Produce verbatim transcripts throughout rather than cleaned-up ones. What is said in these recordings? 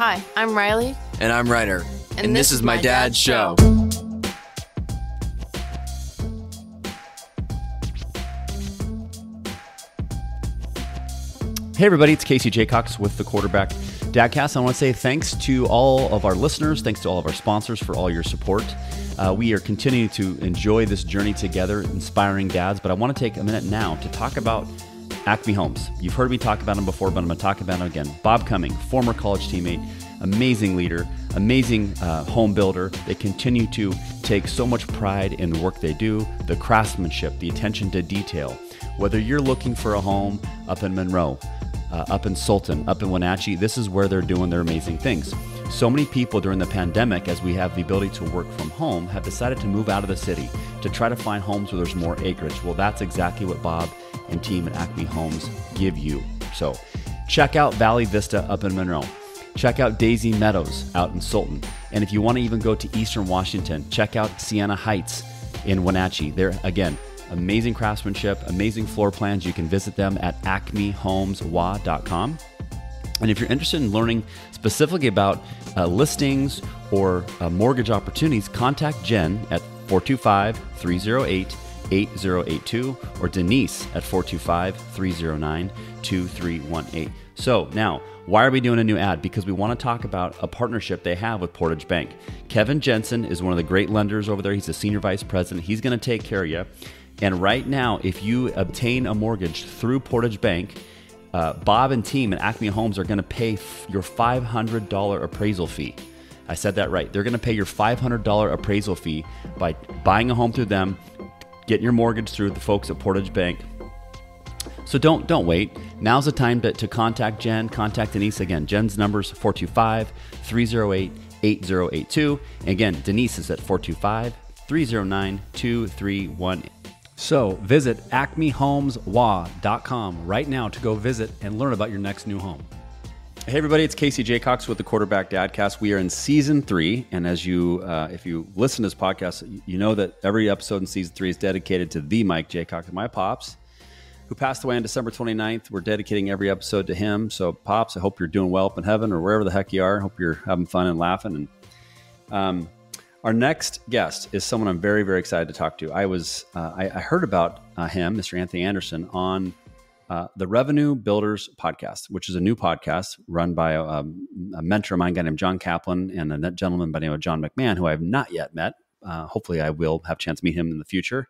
Hi, I'm Riley. And I'm Ryder. And, and this, this is My, my Dad's, Dad's Show. Hey everybody, it's Casey Jacox with the Quarterback Dadcast. I want to say thanks to all of our listeners, thanks to all of our sponsors for all your support. Uh, we are continuing to enjoy this journey together, inspiring dads, but I want to take a minute now to talk about Acme Homes. You've heard me talk about them before, but I'm going to talk about them again. Bob Cumming, former college teammate, amazing leader, amazing uh, home builder. They continue to take so much pride in the work they do, the craftsmanship, the attention to detail. Whether you're looking for a home up in Monroe, uh, up in Sultan, up in Wenatchee, this is where they're doing their amazing things. So many people during the pandemic, as we have the ability to work from home, have decided to move out of the city to try to find homes where there's more acreage. Well, that's exactly what Bob and team at Acme Homes give you. So check out Valley Vista up in Monroe. Check out Daisy Meadows out in Sultan. And if you want to even go to Eastern Washington, check out Siena Heights in Wenatchee. There again, amazing craftsmanship, amazing floor plans. You can visit them at acme homes w a dot com. And if you're interested in learning specifically about uh, listings or uh, mortgage opportunities, contact Jen at four two five, three zero eight, eight zero eight two or Denise at four two five, three zero nine, two three one eight. So now, why are we doing a new ad? Because we want to talk about a partnership they have with Portage Bank. Kevin Jensen is one of the great lenders over there. He's the senior vice president. He's going to take care of you. And right now, if you obtain a mortgage through Portage Bank, Uh, Bob and team at Acme Homes are going to pay f your five hundred dollar appraisal fee. I said that right. They're going to pay your five hundred dollar appraisal fee by buying a home through them, getting your mortgage through the folks at Portage Bank. So don't don't wait. Now's the time to, to contact Jen, contact Denise again. Jen's number is four two five, three zero eight, eight zero eight two. Again, Denise is at four two five, three zero nine, two three one eight. So visit acme homes w a dot com right now to go visit and learn about your next new home. Hey everybody, it's Casey Jacox with the Quarterback Dadcast. We are in season three, and as you, uh, if you listen to this podcast, you know that every episode in season three is dedicated to the Mike Jacox and my pops, who passed away on December twenty-ninth. We're dedicating every episode to him. So pops, I hope you're doing well up in heaven or wherever the heck you are. I hope you're having fun and laughing. And um, our next guest is someone I'm very, very excited to talk to. I was, uh, I, I heard about uh, him, Mister Anthony Anderson, on uh, the Revenue Builders Podcast, which is a new podcast run by a, a mentor of mine, a guy named John Kaplan, and a gentleman by the name of John McMahon, who I have not yet met. Uh, hopefully I will have a chance to meet him in the future.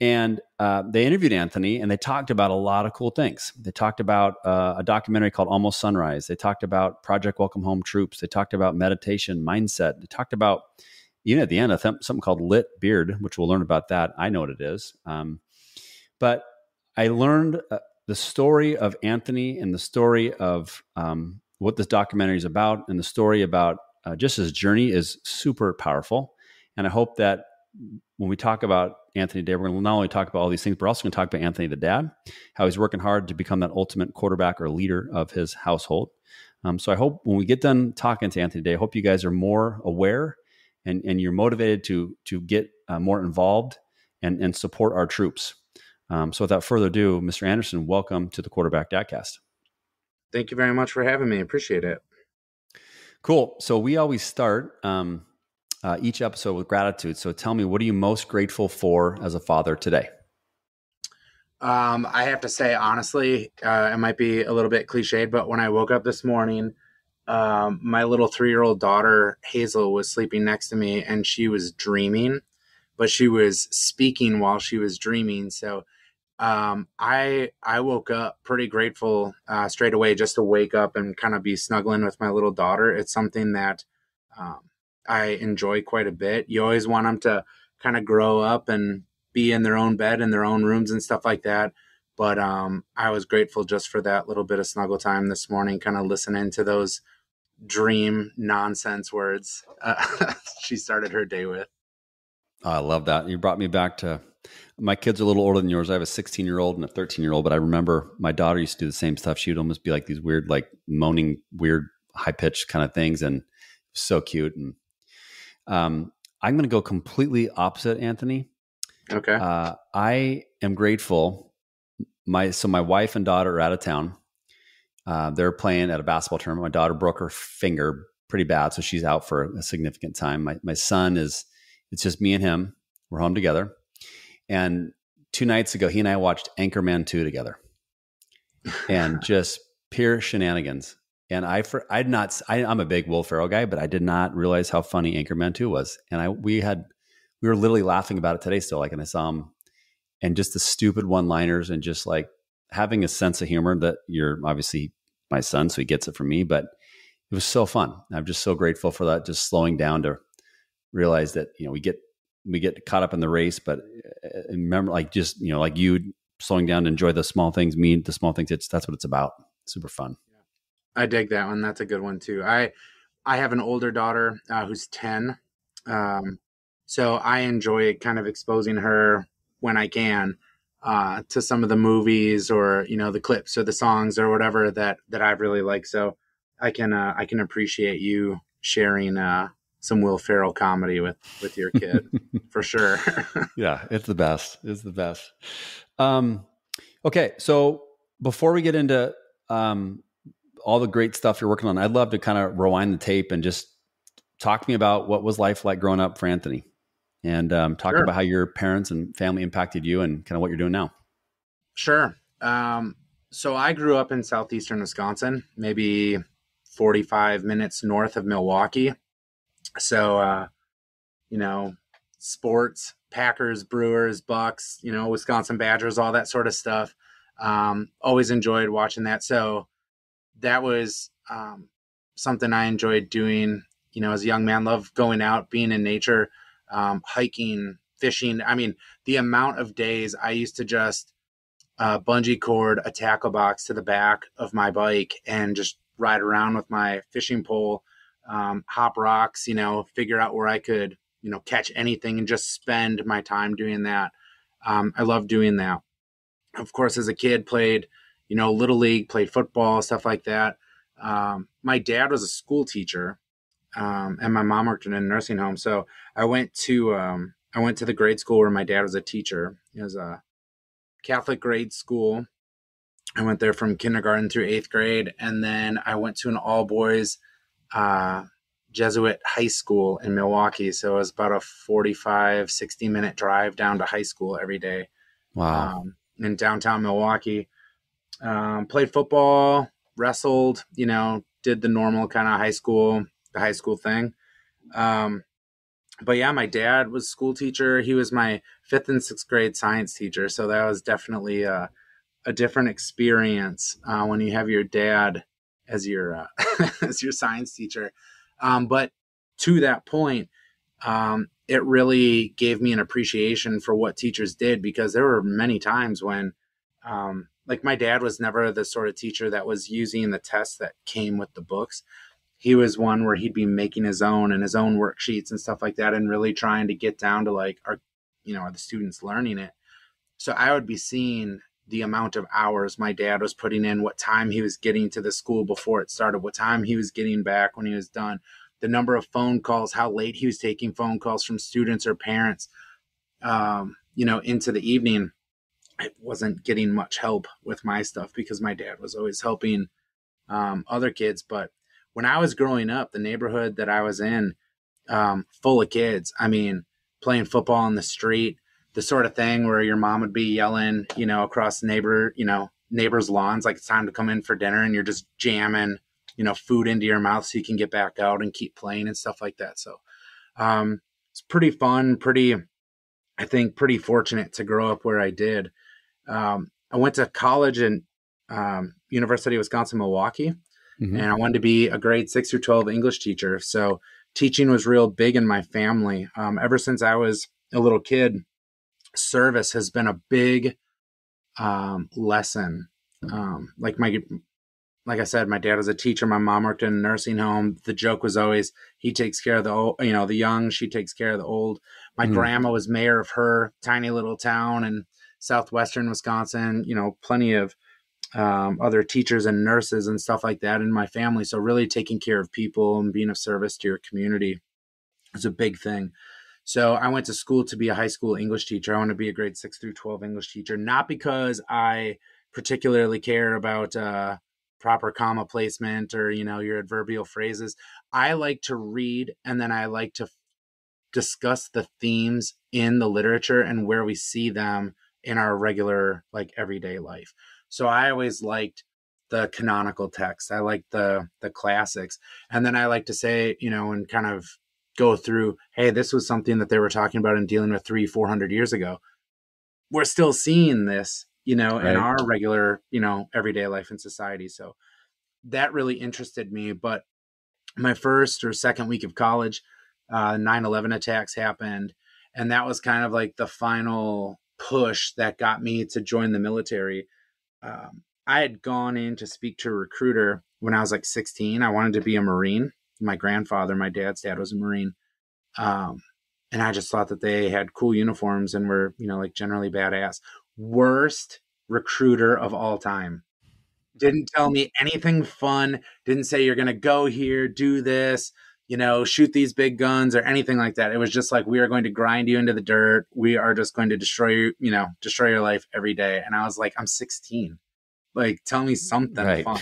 And uh, they interviewed Anthony, and they talked about a lot of cool things. They talked about uh, a documentary called Almost Sunrise. They talked about Project Welcome Home Troops. They talked about meditation, mindset. They talked about, even at the end, I thought something called Lit Beard, which we'll learn about that. I know what it is. Um, but I learned uh, the story of Anthony and the story of um, what this documentary is about, and the story about uh, just his journey is super powerful. And I hope that when we talk about Anthony today, we're going to not only talk about all these things, but we're also going to talk about Anthony the dad, how he's working hard to become that ultimate quarterback or leader of his household. Um, so I hope when we get done talking to Anthony today, I hope you guys are more aware And, and you're motivated to to get uh, more involved and, and support our troops. Um, so without further ado, Mister Anderson, welcome to the Quarterback Dadcast. Thank you very much for having me. I appreciate it. Cool. So we always start um, uh, each episode with gratitude. So tell me, what are you most grateful for as a father today? Um, I have to say, honestly, uh, it might be a little bit cliched, but when I woke up this morning, Um, my little three-year-old daughter, Hazel, was sleeping next to me, and she was dreaming, but she was speaking while she was dreaming. So um, I I woke up pretty grateful uh, straight away just to wake up and kind of be snuggling with my little daughter. It's something that um, I enjoy quite a bit. You always want them to kind of grow up and be in their own bed and their own rooms and stuff like that. But um, I was grateful just for that little bit of snuggle time this morning, kind of listening to those dream nonsense words uh, she started her day with. I love that. You brought me back to, my kids are a little older than yours. I have a sixteen year old and a thirteen year old, but I remember my daughter used to do the same stuff. She would almost be like these weird, like moaning, weird, high pitched kind of things. And so cute. And um, I'm going to go completely opposite, Anthony. Okay. Uh, I am grateful. My, so my wife and daughter are out of town, Uh, they're playing at a basketball tournament. My daughter broke her finger pretty bad, so she's out for a significant time. My my son is, it's just me and him. We're home together. And two nights ago, he and I watched Anchorman Two together, and just pure shenanigans. And I, for, I did not, I, I'm a big Will Ferrell guy, but I did not realize how funny Anchorman Two was. And I, we had, we were literally laughing about it today still. Like, and I saw him, and just the stupid one-liners, and just like having a sense of humor that you're obviously my son, so he gets it from me. But it was so fun. I'm just so grateful for that. Just slowing down to realize that, you know, we get we get caught up in the race, but remember, like, just, you know, like you slowing down to enjoy the small things, mean the small things. It's that's what it's about. Super fun. I dig that one. That's a good one too. I, I have an older daughter uh, who's ten. Um, so I enjoy kind of exposing her when I can uh, to some of the movies, or, you know, the clips or the songs or whatever that, that I really like. So I can, uh, I can appreciate you sharing uh, some Will Ferrell comedy with, with your kid for sure. Yeah. It's the best. It's the best. Um, okay. So before we get into, um, all the great stuff you're working on, I'd love to kind of rewind the tape and just talk to me about what was life like growing up for Anthony, and um, talk sure. about how your parents and family impacted you and kind of what you're doing now. Sure. Um, so I grew up in southeastern Wisconsin, maybe forty-five minutes north of Milwaukee. So, uh, you know, sports, Packers, Brewers, Bucks, you know, Wisconsin Badgers, all that sort of stuff. Um, always enjoyed watching that. So that was um, something I enjoyed doing, you know, as a young man. Loved going out, being in nature, um, hiking, fishing. I mean, the amount of days I used to just uh, bungee cord a tackle box to the back of my bike and just ride around with my fishing pole, um, hop rocks, you know, figure out where I could, you know, catch anything, and just spend my time doing that. Um, I love doing that. Of course, as a kid, played, you know, little league, played football, stuff like that. Um, my dad was a school teacher, um, and my mom worked in a nursing home. So I went to, um, I went to the grade school where my dad was a teacher. It was a Catholic grade school. I went there from kindergarten through eighth grade. And then I went to an all boys, uh, Jesuit high school in Milwaukee. So it was about a forty-five, sixty minute drive down to high school every day. Wow. Um, in downtown Milwaukee. Um, played football, wrestled, you know, did the normal kind of high school, the high school thing. Um, but yeah, my dad was a school teacher. He was my fifth and sixth grade science teacher. So that was definitely a, a different experience uh, when you have your dad as your, uh, as your science teacher. Um, but to that point, um, it really gave me an appreciation for what teachers did, because there were many times when, um, like, my dad was never the sort of teacher that was using the tests that came with the books. He was one where he'd be making his own and his own worksheets and stuff like that, and really trying to get down to, like, are, you know, are the students learning it? So I would be seeing the amount of hours my dad was putting in, what time he was getting to the school before it started, what time he was getting back when he was done, the number of phone calls, how late he was taking phone calls from students or parents, um, you know, into the evening. I wasn't getting much help with my stuff because my dad was always helping um, other kids. But when I was growing up, the neighborhood that I was in, um, full of kids, I mean, playing football on the street, the sort of thing where your mom would be yelling, you know, across neighbor, you know, neighbors' lawns, like, it's time to come in for dinner, and you're just jamming, you know, food into your mouth so you can get back out and keep playing and stuff like that. So um, it's pretty fun, pretty, I think, pretty fortunate to grow up where I did. Um, I went to college in um, University of Wisconsin Milwaukee, mm-hmm. and I wanted to be a grade six through twelve English teacher. So teaching was real big in my family. Um, ever since I was a little kid, service has been a big um, lesson. Um, like my, like I said, my dad was a teacher. My mom worked in a nursing home. The joke was always, he takes care of the old, you know, the young. She takes care of the old. My mm-hmm. grandma was mayor of her tiny little town and southwestern Wisconsin, you know, plenty of um, other teachers and nurses and stuff like that in my family. So really taking care of people and being of service to your community is a big thing. So I went to school to be a high school English teacher. I want to be a grade six through twelve English teacher, not because I particularly care about uh, proper comma placement or, you know, your adverbial phrases. I like to read, and then I like to f- discuss the themes in the literature and where we see them in our regular, like, everyday life. So I always liked the canonical texts. I like the the classics. And then I like to say, you know, and kind of go through, hey, this was something that they were talking about and dealing with three, four hundred years ago. We're still seeing this, you know, right. in our regular, you know, everyday life in society. So that really interested me. But my first or second week of college, uh, nine eleven attacks happened. And that was kind of like the final push that got me to join the military. Um, I had gone in to speak to a recruiter when I was like sixteen. I wanted to be a Marine. My grandfather, my dad's dad, was a Marine. Um, and I just thought that they had cool uniforms and were, you know, like generally badass. Worst recruiter of all time. Didn't tell me anything fun. Didn't say you're going to go here, do this, you know, shoot these big guns or anything like that. It was just like, we are going to grind you into the dirt. We are just going to destroy you, you know, destroy your life every day. And I was like, I'm sixteen. Like, tell me something right. fun.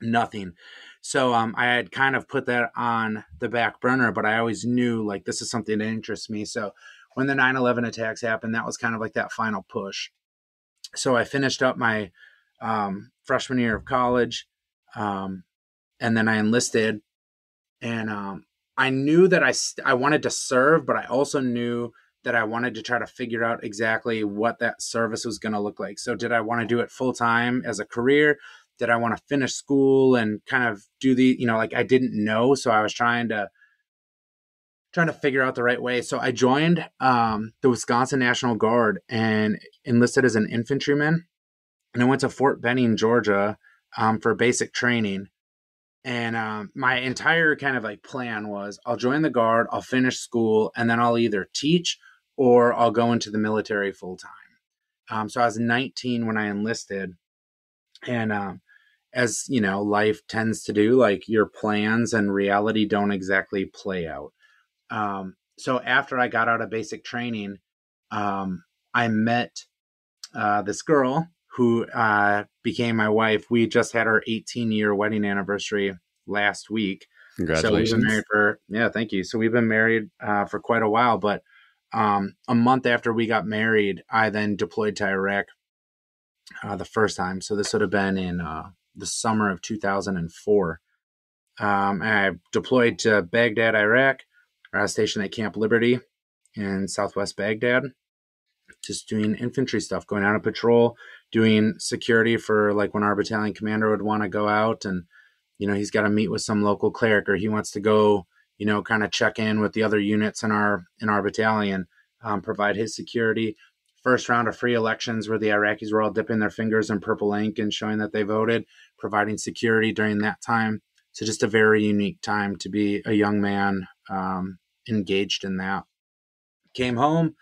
Nothing. So um, I had kind of put that on the back burner, but I always knew, like, this is something that interests me. So when the nine eleven attacks happened, that was kind of like that final push. So I finished up my um, freshman year of college, um, and then I enlisted. And um, I knew that I st- I wanted to serve, but I also knew that I wanted to try to figure out exactly what that service was going to look like. So did I want to do it full time as a career? Did I want to finish school and kind of do the, you know, like, I didn't know. So I was trying to, trying to figure out the right way. So I joined um, the Wisconsin National Guard and enlisted as an infantryman. And I went to Fort Benning, Georgia, um, for basic training. And um, my entire kind of like plan was, I'll join the Guard, I'll finish school, and then I'll either teach or I'll go into the military full time. Um, so I was nineteen when I enlisted. And, um, as you know, life tends to do, like, your plans and reality don't exactly play out. Um, so after I got out of basic training, um, I met, uh, this girl who, uh, became my wife. We just had our eighteen year wedding anniversary last week. Congratulations. So we've been married for, yeah, thank you. So we've been married, uh, for quite a while, but, um, a month after we got married, I then deployed to Iraq. Uh, the first time. So this would have been in uh, the summer of two thousand four. Um, I deployed to Baghdad, Iraq. I was stationed at Camp Liberty in southwest Baghdad, just doing infantry stuff, going out on patrol, doing security for, like, when our battalion commander would want to go out and, you know, he's got to meet with some local cleric, or he wants to go, you know, kind of check in with the other units in our in our battalion, um, provide his security. First round of free elections where the Iraqis were all dipping their fingers in purple ink and showing that they voted, providing security during that time. So just a very unique time to be a young man, um, engaged in that. Came home,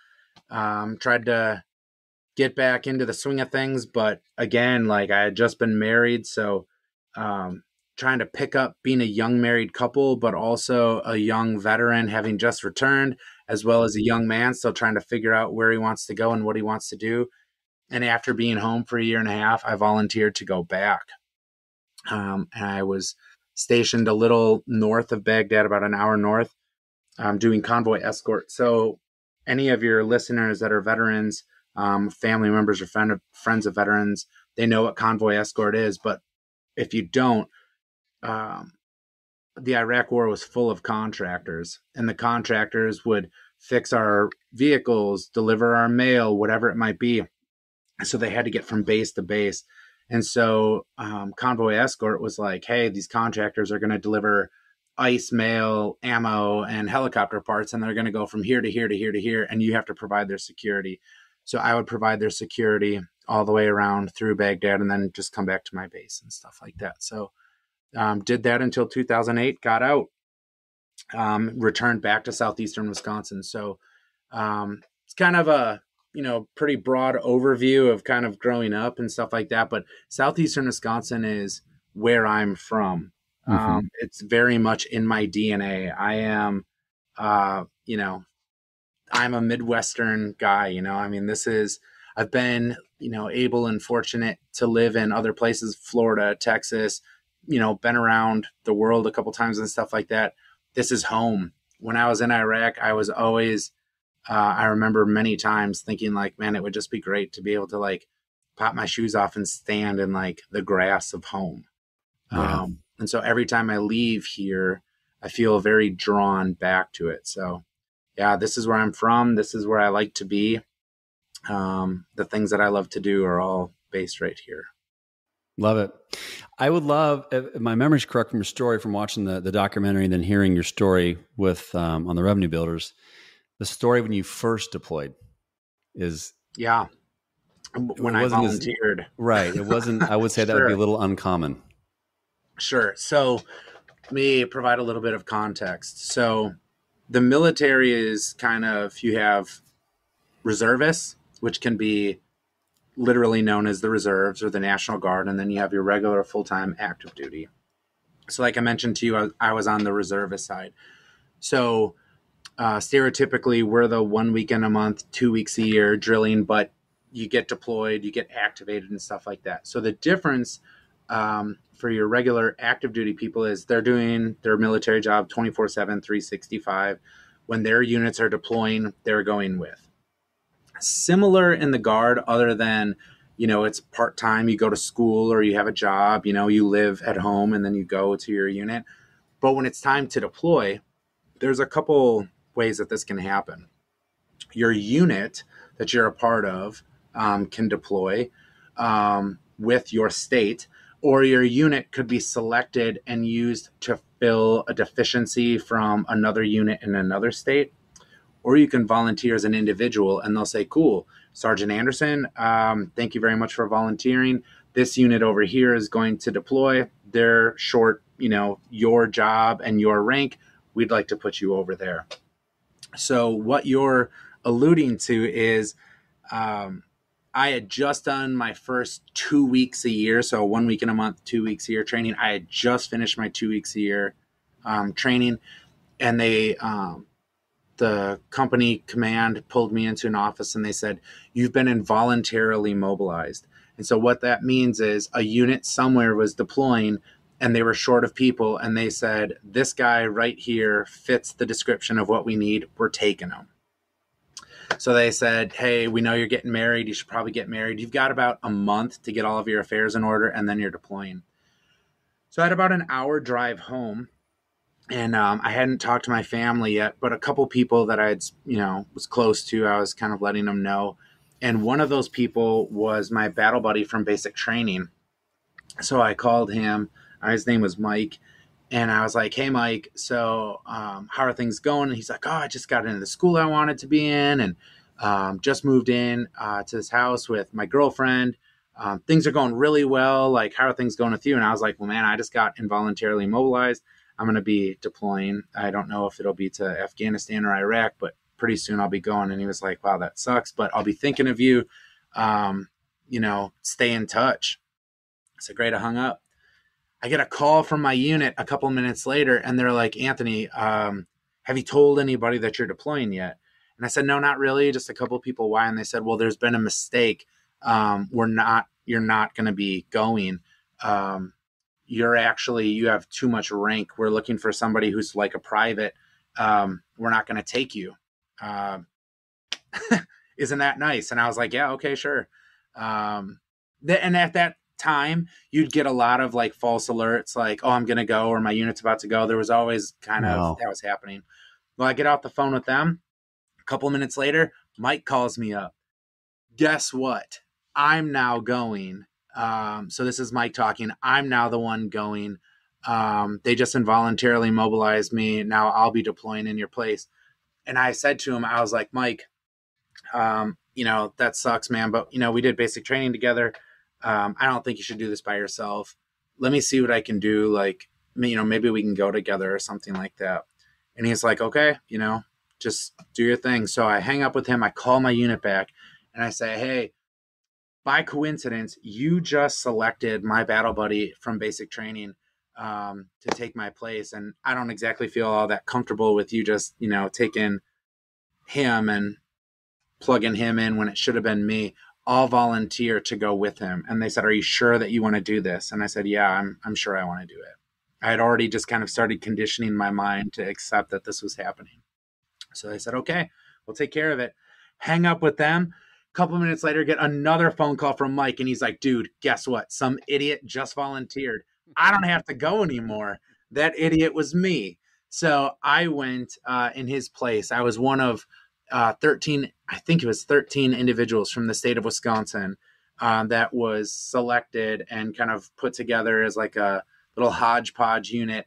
um, tried to get back into the swing of things. But again, like, I had just been married. So um, trying to pick up being a young married couple, but also a young veteran having just returned, as well as a young man still trying to figure out where he wants to go and what he wants to do. And after being home for a year and a half, I volunteered to go back. Um, and I was stationed a little north of Baghdad, about an hour north, um, doing convoy escort. So any of your listeners that are veterans, um, family members or friend of, friends of veterans, they know what convoy escort is. But if you don't, um, the Iraq War was full of contractors, and the contractors would fix our vehicles, deliver our mail, whatever it might be. So they had to get from base to base. And so um, Convoy Escort was like, hey, these contractors are going to deliver ice, mail, ammo, and helicopter parts, and they're going to go from here to here to here to here, and you have to provide their security. So I would provide their security all the way around through Baghdad and then just come back to my base and stuff like that. So Um, did that until two thousand eight, got out, um, returned back to southeastern Wisconsin. So um, it's kind of a, you know, pretty broad overview of kind of growing up and stuff like that. But southeastern Wisconsin is where I'm from. Mm-hmm. Um, it's very much in my D N A. I am, uh, you know, I'm a Midwestern guy, you know, I mean, this is, I've been, you know, able and fortunate to live in other places, Florida, Texas, you know, been around the world a couple times and stuff like that. This is home. When I was in Iraq, I was always, uh, I remember many times thinking like, man, it would just be great to be able to like pop my shoes off and stand in like the grass of home. Wow. Um, and so every time I leave here, I feel very drawn back to it. So yeah, this is where I'm from. This is where I like to be. Um, the things that I love to do are all based right here. Love it. I would love, if my memory's correct from your story, from watching the, the documentary and then hearing your story with, um, on the Revenue Builders, the story when you first deployed is. Yeah. When I volunteered. As, right. It wasn't, I would say that sure. would be a little uncommon. Sure. So let me provide a little bit of context. So the military is kind of, you have reservists, which can be literally known as the reserves or the National Guard. And then you have your regular full-time active duty. So like I mentioned to you, I, I was on the reservist side. So uh, stereotypically, we're the one weekend a month, two weeks a year drilling, but you get deployed, you get activated and stuff like that. So the difference um, for your regular active duty people is they're doing their military job twenty-four seven, three sixty-five. When their units are deploying, they're going with. Similar in the Guard, other than, you know, it's part-time, you go to school or you have a job, you know, you live at home and then you go to your unit. But when it's time to deploy, there's a couple ways that this can happen. Your unit that you're a part of um, can deploy um, with your state, or your unit could be selected and used to fill a deficiency from another unit in another state. Or you can volunteer as an individual and they'll say, cool, Sergeant Anderson, um, thank you very much for volunteering. This unit over here is going to deploy. They're short, you know, your job and your rank. We'd like to put you over there. So what you're alluding to is um, I had just done my first two weeks a year. So one week in a month, two weeks a year training. I had just finished my two weeks a year um, training, and they, um, the company command pulled me into an office and they said, you've been involuntarily mobilized. And so what that means is a unit somewhere was deploying and they were short of people. And they said, this guy right here fits the description of what we need. We're taking him. So they said, hey, we know you're getting married. You should probably get married. You've got about a month to get all of your affairs in order, and then you're deploying. So I had about an hour drive home. And um, I hadn't talked to my family yet, but a couple people that I had, you know, was close to, I was kind of letting them know. And one of those people was my battle buddy from basic training. So I called him. His name was Mike. And I was like, hey, Mike, so um, how are things going? And he's like, oh, I just got into the school I wanted to be in, and um, just moved in uh, to this house with my girlfriend. Um, things are going really well. Like, how are things going with you? And I was like, well, man, I just got involuntarily mobilized. I'm going to be deploying. I don't know if it'll be to Afghanistan or Iraq, but pretty soon I'll be going. And he was like, wow, that sucks, but I'll be thinking of you. Um, you know, stay in touch. So great. I hung up. I get a call from my unit a couple minutes later, and they're like, Anthony, um, have you told anybody that you're deploying yet? And I said, no, not really. Just a couple of people. Why? And they said, well, there's been a mistake. Um, we're not, you're not going to be going. Um, you're actually, you have too much rank. We're looking for somebody who's like a private. Um, we're not going to take you. Um, isn't that nice? And I was like, yeah, okay, sure. Um, th- and at that time, you'd get a lot of like false alerts, like, oh, I'm going to go, or my unit's about to go. There was always kind wow. of, that was happening. Well, I get off the phone with them. A couple of minutes later, Mike calls me up. Guess what? I'm now going. Um, so this is Mike talking. I'm now the one going. Um, they just involuntarily mobilized me. Now I'll be deploying in your place. And I said to him, I was like, Mike, um, you know, that sucks, man. But, you know, we did basic training together. Um, I don't think you should do this by yourself. Let me see what I can do. Like, you know, maybe we can go together or something like that. And he's like, okay, you know, just do your thing. So I hang up with him. I call my unit back and I say, hey, by coincidence, you just selected my battle buddy from basic training um, to take my place. And I don't exactly feel all that comfortable with you just, you know, taking him and plugging him in when it should have been me. I'll volunteer to go with him. And they said, are you sure that you want to do this? And I said, yeah, I'm, I'm sure I want to do it. I had already just kind of started conditioning my mind to accept that this was happening. So they said, okay, we'll take care of it. Hang up with them. A couple minutes later, get another phone call from Mike. And he's like, dude, guess what? Some idiot just volunteered. I don't have to go anymore. That idiot was me. So I went uh, in his place. I was one of uh, thirteen, I think it was thirteen individuals from the state of Wisconsin uh, that was selected and kind of put together as like a little hodgepodge unit,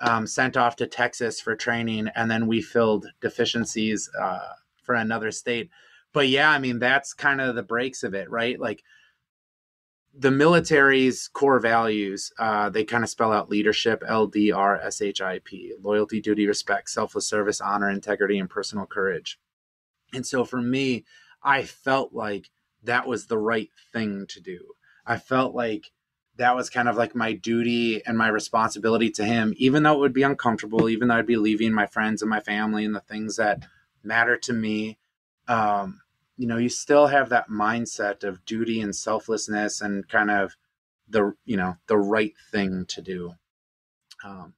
um, sent off to Texas for training. And then we filled deficiencies uh, for another state. But yeah, I mean, that's kind of the breaks of it, right? Like the military's core values, uh, they kind of spell out leadership, L D R S H I P, loyalty, duty, respect, selfless service, honor, integrity, and personal courage. And so for me, I felt like that was the right thing to do. I felt like that was kind of like my duty and my responsibility to him, even though it would be uncomfortable, even though I'd be leaving my friends and my family and the things that matter to me. Um, you know, you still have that mindset of duty and selflessness and kind of the, you know, the right thing to do. Um,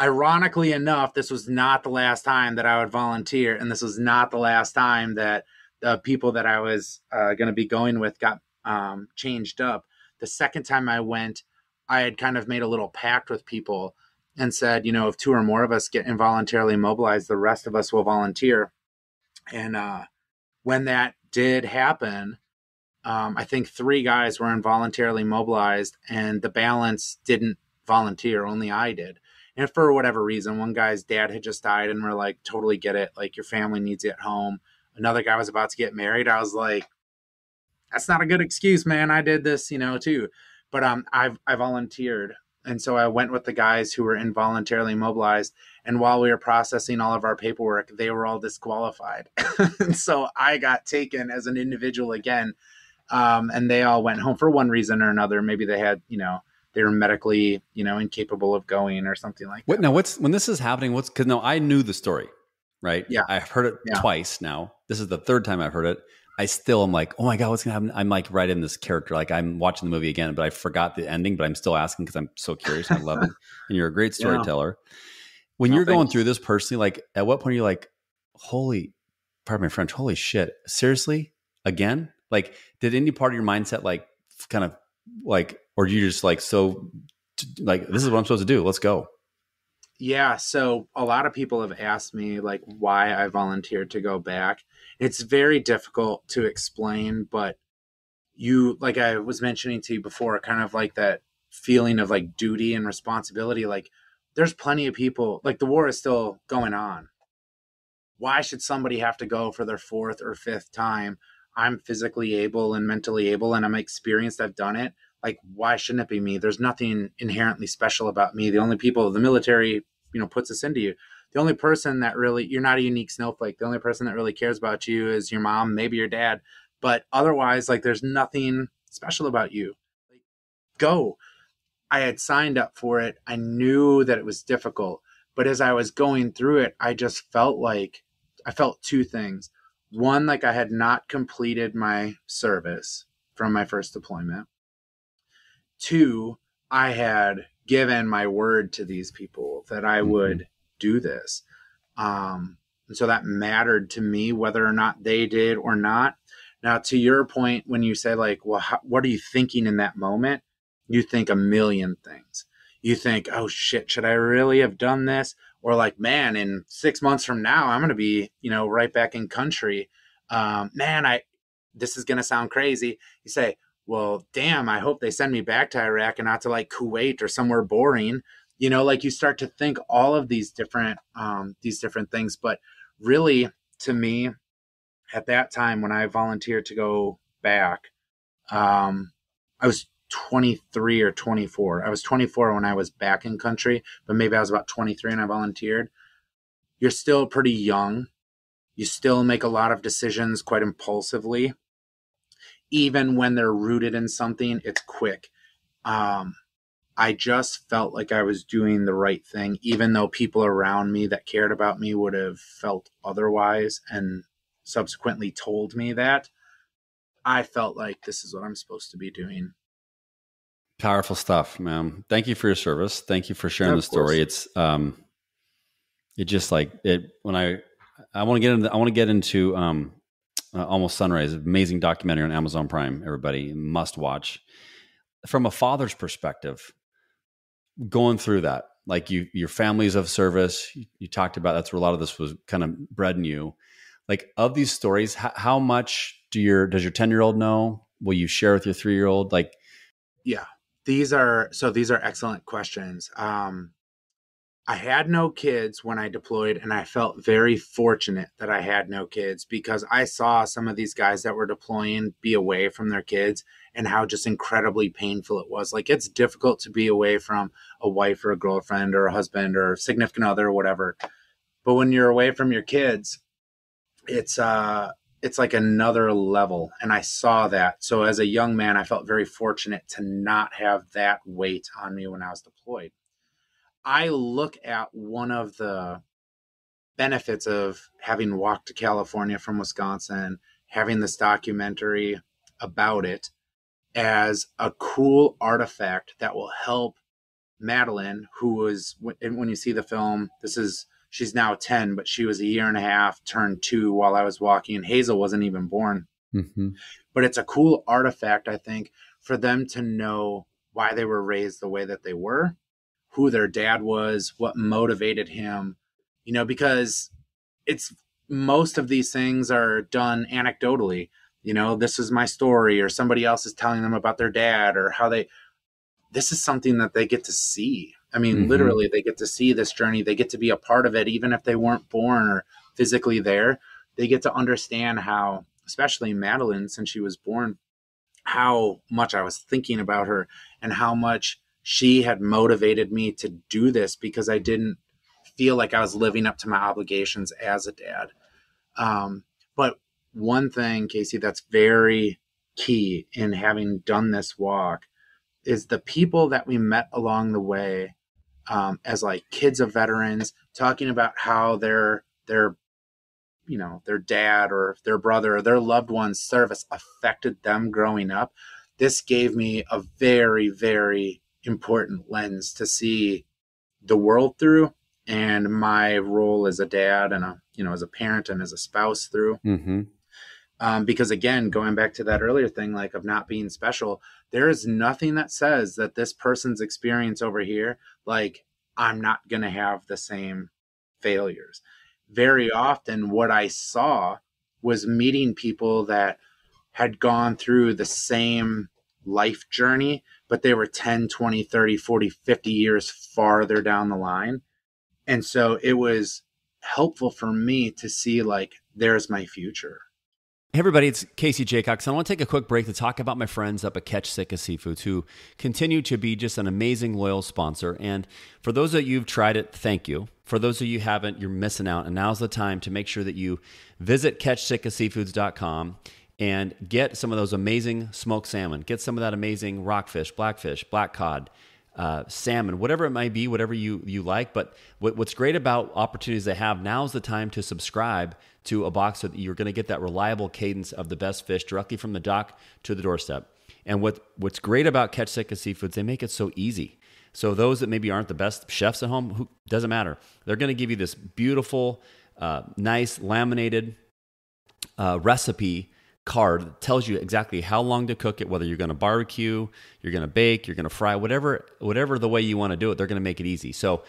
ironically enough, this was not the last time that I would volunteer. And this was not the last time that the people that I was uh, going to be going with got um, changed up. The second time I went, I had kind of made a little pact with people and said, you know, if two or more of us get involuntarily mobilized, the rest of us will volunteer. And uh, when that did happen, um, I think three guys were involuntarily mobilized and the balance didn't volunteer. Only I did. And for whatever reason, one guy's dad had just died and we're like, totally get it. Like your family needs you at home. Another guy was about to get married. I was like, that's not a good excuse, man. I did this, you know, too. But um, I've, I volunteered. And so I went with the guys who were involuntarily mobilized. And while we were processing all of our paperwork, they were all disqualified. And so I got taken as an individual again. Um, and they all went home for one reason or another. Maybe they had, you know, they were medically, you know, incapable of going or something like that. Now, what's when this is happening? What's because now I knew the story, right? Yeah, I've heard it yeah. twice now. This is the third time I've heard it. I still am like, oh my God, what's going to happen? I'm like right in this character. Like I'm watching the movie again, but I forgot the ending, but I'm still asking because I'm so curious. And I love it. And you're a great storyteller. Yeah. When no, you're thanks. going through this personally, like at what point are you like, holy, pardon my French, holy shit, seriously? Again? Like did any part of your mindset like kind of like, or you just like, so like, this is what I'm supposed to do. Let's go. Yeah. So a lot of people have asked me like why I volunteered to go back. It's very difficult to explain, but you, like I was mentioning to you before, kind of like that feeling of like duty and responsibility. Like there's plenty of people, like the war is still going on. Why should somebody have to go for their fourth or fifth time? I'm physically able and mentally able and I'm experienced. I've done it. Like, why shouldn't it be me? There's nothing inherently special about me. The only people, the military, you know, puts us into you. The only person that really, you're not a unique snowflake. The only person that really cares about you is your mom, maybe your dad. But otherwise, like there's nothing special about you. Like, go. I had signed up for it. I knew that it was difficult. But as I was going through it, I just felt like, I felt two things. One, like I had not completed my service from my first deployment. Two, I had given my word to these people that I mm-hmm. would do this. Um, and so that mattered to me, whether or not they did or not. Now, to your point, when you say like, well, how, what are you thinking in that moment? You think a million things. You think, oh shit, should I really have done this? Or like, man, in six months from now, I'm going to be, you know, right back in country. Um, man, I, this is going to sound crazy. You say, well, damn, I hope they send me back to Iraq and not to like Kuwait or somewhere boring. You know, like you start to think all of these different, um, these different things. But really, to me, at that time when I volunteered to go back, um, I was twenty-three or twenty-four. I was twenty-four when I was back in country, but maybe I was about twenty-three and I volunteered. You're still pretty young. You still make a lot of decisions quite impulsively. Even when they're rooted in something, it's quick. Um, I just felt like I was doing the right thing, even though people around me that cared about me would have felt otherwise and subsequently told me that. I felt like this is what I'm supposed to be doing. Powerful stuff, ma'am. Thank you for your service. Thank you for sharing yeah, the story. Course. It's, um, it just like it, when I, I want to get into, I want to get into, um, uh, Almost Sunrise, amazing documentary on Amazon Prime, everybody must watch. From a father's perspective, going through that, like you, your family's of service, you, you talked about, that's where a lot of this was kind of bred in you. Like of these stories, how, how much do your, does your ten year old know? Will you share with your three year old? Like, yeah, these are, so these are excellent questions. Um, I had no kids when I deployed, and I felt very fortunate that I had no kids because I saw some of these guys that were deploying be away from their kids and how just incredibly painful it was. Like, it's difficult to be away from a wife or a girlfriend or a husband or significant other or whatever. But when you're away from your kids, it's uh, it's like another level. And I saw that. So as a young man, I felt very fortunate to not have that weight on me when I was deployed. I look at one of the benefits of having walked to California from Wisconsin, having this documentary about it, as a cool artifact that will help Madeline, who was, when you see the film, this is, she's now ten, but she was a year and a half, turned two while I was walking. Hazel wasn't even born. Mm-hmm. But it's a cool artifact, I think, for them to know why they were raised the way that they were, who their dad was, what motivated him, you know, because it's, most of these things are done anecdotally. You know, this is my story, or somebody else is telling them about their dad or how they, this is something that they get to see. I mean, mm-hmm. literally they get to see this journey. They get to be a part of it. Even if they weren't born or physically there, they get to understand how, especially Madeline, since she was born, how much I was thinking about her and how much she had motivated me to do this because I didn't feel like I was living up to my obligations as a dad. Um, but one thing, Casey, that's very key in having done this walk is the people that we met along the way, um, as like kids of veterans, talking about how their, their, you know, their dad or their brother or their loved one's service affected them growing up. This gave me a very, very important lens to see the world through and my role as a dad and a, you know, as a parent and as a spouse through. Mm-hmm. Um, because again, going back to that earlier thing, like of not being special, there is nothing that says that this person's experience over here, like I'm not going to have the same failures. Very often what I saw was meeting people that had gone through the same life journey, but they were ten, twenty, thirty, forty, fifty years farther down the line. And so it was helpful for me to see like, there's my future. Hey everybody, it's Casey Jacox. I want to take a quick break to talk about my friends up at Catch Sitka Seafoods who continue to be just an amazing loyal sponsor. And for those of you who've tried it, thank you. For those of you who haven't, you're missing out. And now's the time to make sure that you visit catch sitka seafoods dot com and get some of those amazing smoked salmon. Get some of that amazing rockfish, blackfish, black cod, uh, salmon, whatever it might be, whatever you, you like. But what, what's great about opportunities they have, now's the time to subscribe to a box so that you're going to get that reliable cadence of the best fish directly from the dock to the doorstep. And what, what's great about Catch Sitka Seafoods, they make it so easy. So those that maybe aren't the best chefs at home, who doesn't matter. They're going to give you this beautiful, uh, nice laminated uh, recipe card that tells you exactly how long to cook it, whether you're going to barbecue, you're going to bake, you're going to fry, whatever whatever the way you want to do it, they're going to make it easy. So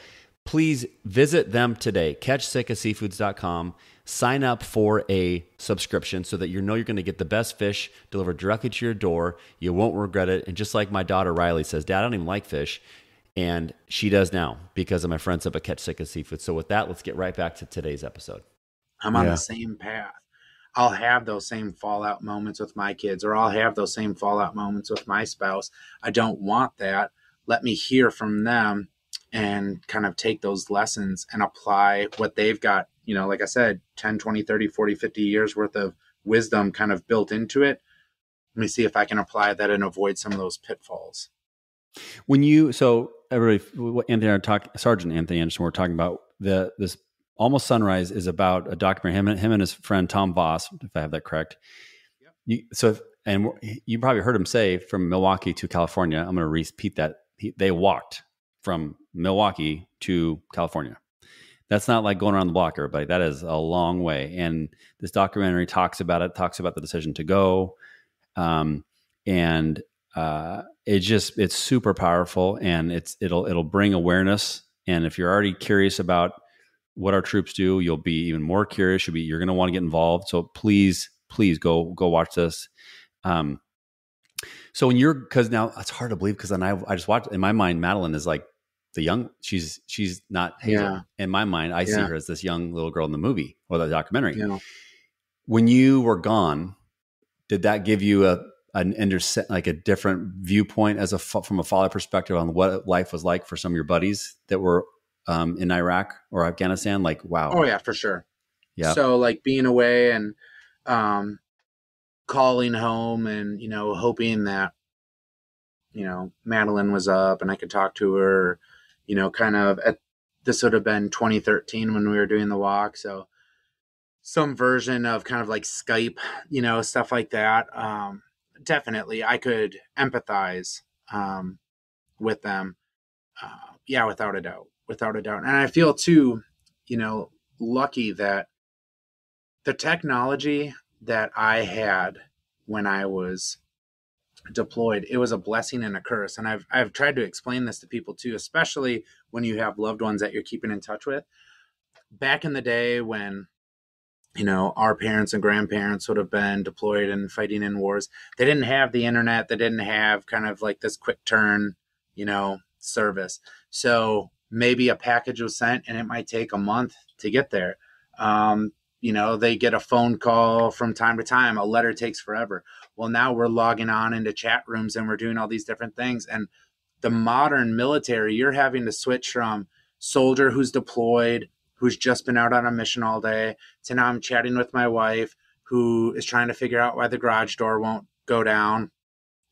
please visit them today, catch sitka seafoods dot com. Sign up for a subscription so that you know you're going to get the best fish delivered directly to your door. You won't regret it. And just like my daughter Riley says, Dad, I don't even like fish. And she does now because of my friends up at Catch Sitka Seafood. So with that, let's get right back to today's episode. I'm on yeah. the same path. I'll have those same fallout moments with my kids, or I'll have those same fallout moments with my spouse. I don't want that. Let me hear from them and kind of take those lessons and apply what they've got. You know, like I said, ten, twenty, thirty, forty, fifty years worth of wisdom kind of built into it. Let me see if I can apply that and avoid some of those pitfalls. When you, so everybody, what Anthony and I talk, Sergeant Anthony Anderson, we're talking about the, this, Almost Sunrise is about a documentary, him and, him and his friend Tom Voss, if I have that correct. Yep. You, so And you probably heard him say from Milwaukee to California. I'm going to repeat that. He, they walked from Milwaukee to California. That's not like going around the block, everybody. That is a long way. And this documentary talks about it, talks about the decision to go. Um, and uh, it just, it's super powerful, and it's, it'll, it'll bring awareness. And if you're already curious about what our troops do, you'll be even more curious. You'll be, you're going to want to get involved. So please, please go, go watch this. Um, so when you're, cause now it's hard to believe. Cause then I, I just watched in my mind, Madeline is like the young, she's, she's not Hazel. Yeah. In my mind, I yeah. see her as this young little girl in the movie or the documentary. Yeah. When you were gone, did that give you a, an interse- like a different viewpoint as a, from a father perspective on what life was like for some of your buddies that were, um, in Iraq or Afghanistan? Like, wow. Oh yeah, for sure. Yeah. So like being away and, um, calling home and, you know, hoping that, you know, Madeline was up and I could talk to her, you know, kind of at, this would have been twenty thirteen when we were doing the walk. So some version of kind of like Skype, you know, stuff like that. Um, definitely I could empathize, um, with them. Uh, yeah, without a doubt, without a doubt. And I feel too, you know, lucky that the technology that I had when I was deployed, it was a blessing and a curse. And I've, I've tried to explain this to people too, especially when you have loved ones that you're keeping in touch with. Back in the day when, you know, our parents and grandparents would have been deployed and fighting in wars, they didn't have the internet. They didn't have kind of like this quick turn, you know, service. So maybe a package was sent and it might take a month to get there. Um, You know, they get a phone call from time to time. A letter takes forever. Well, now we're logging on into chat rooms and we're doing all these different things. And the modern military, you're having to switch from soldier who's deployed, who's just been out on a mission all day, to now I'm chatting with my wife who is trying to figure out why the garage door won't go down.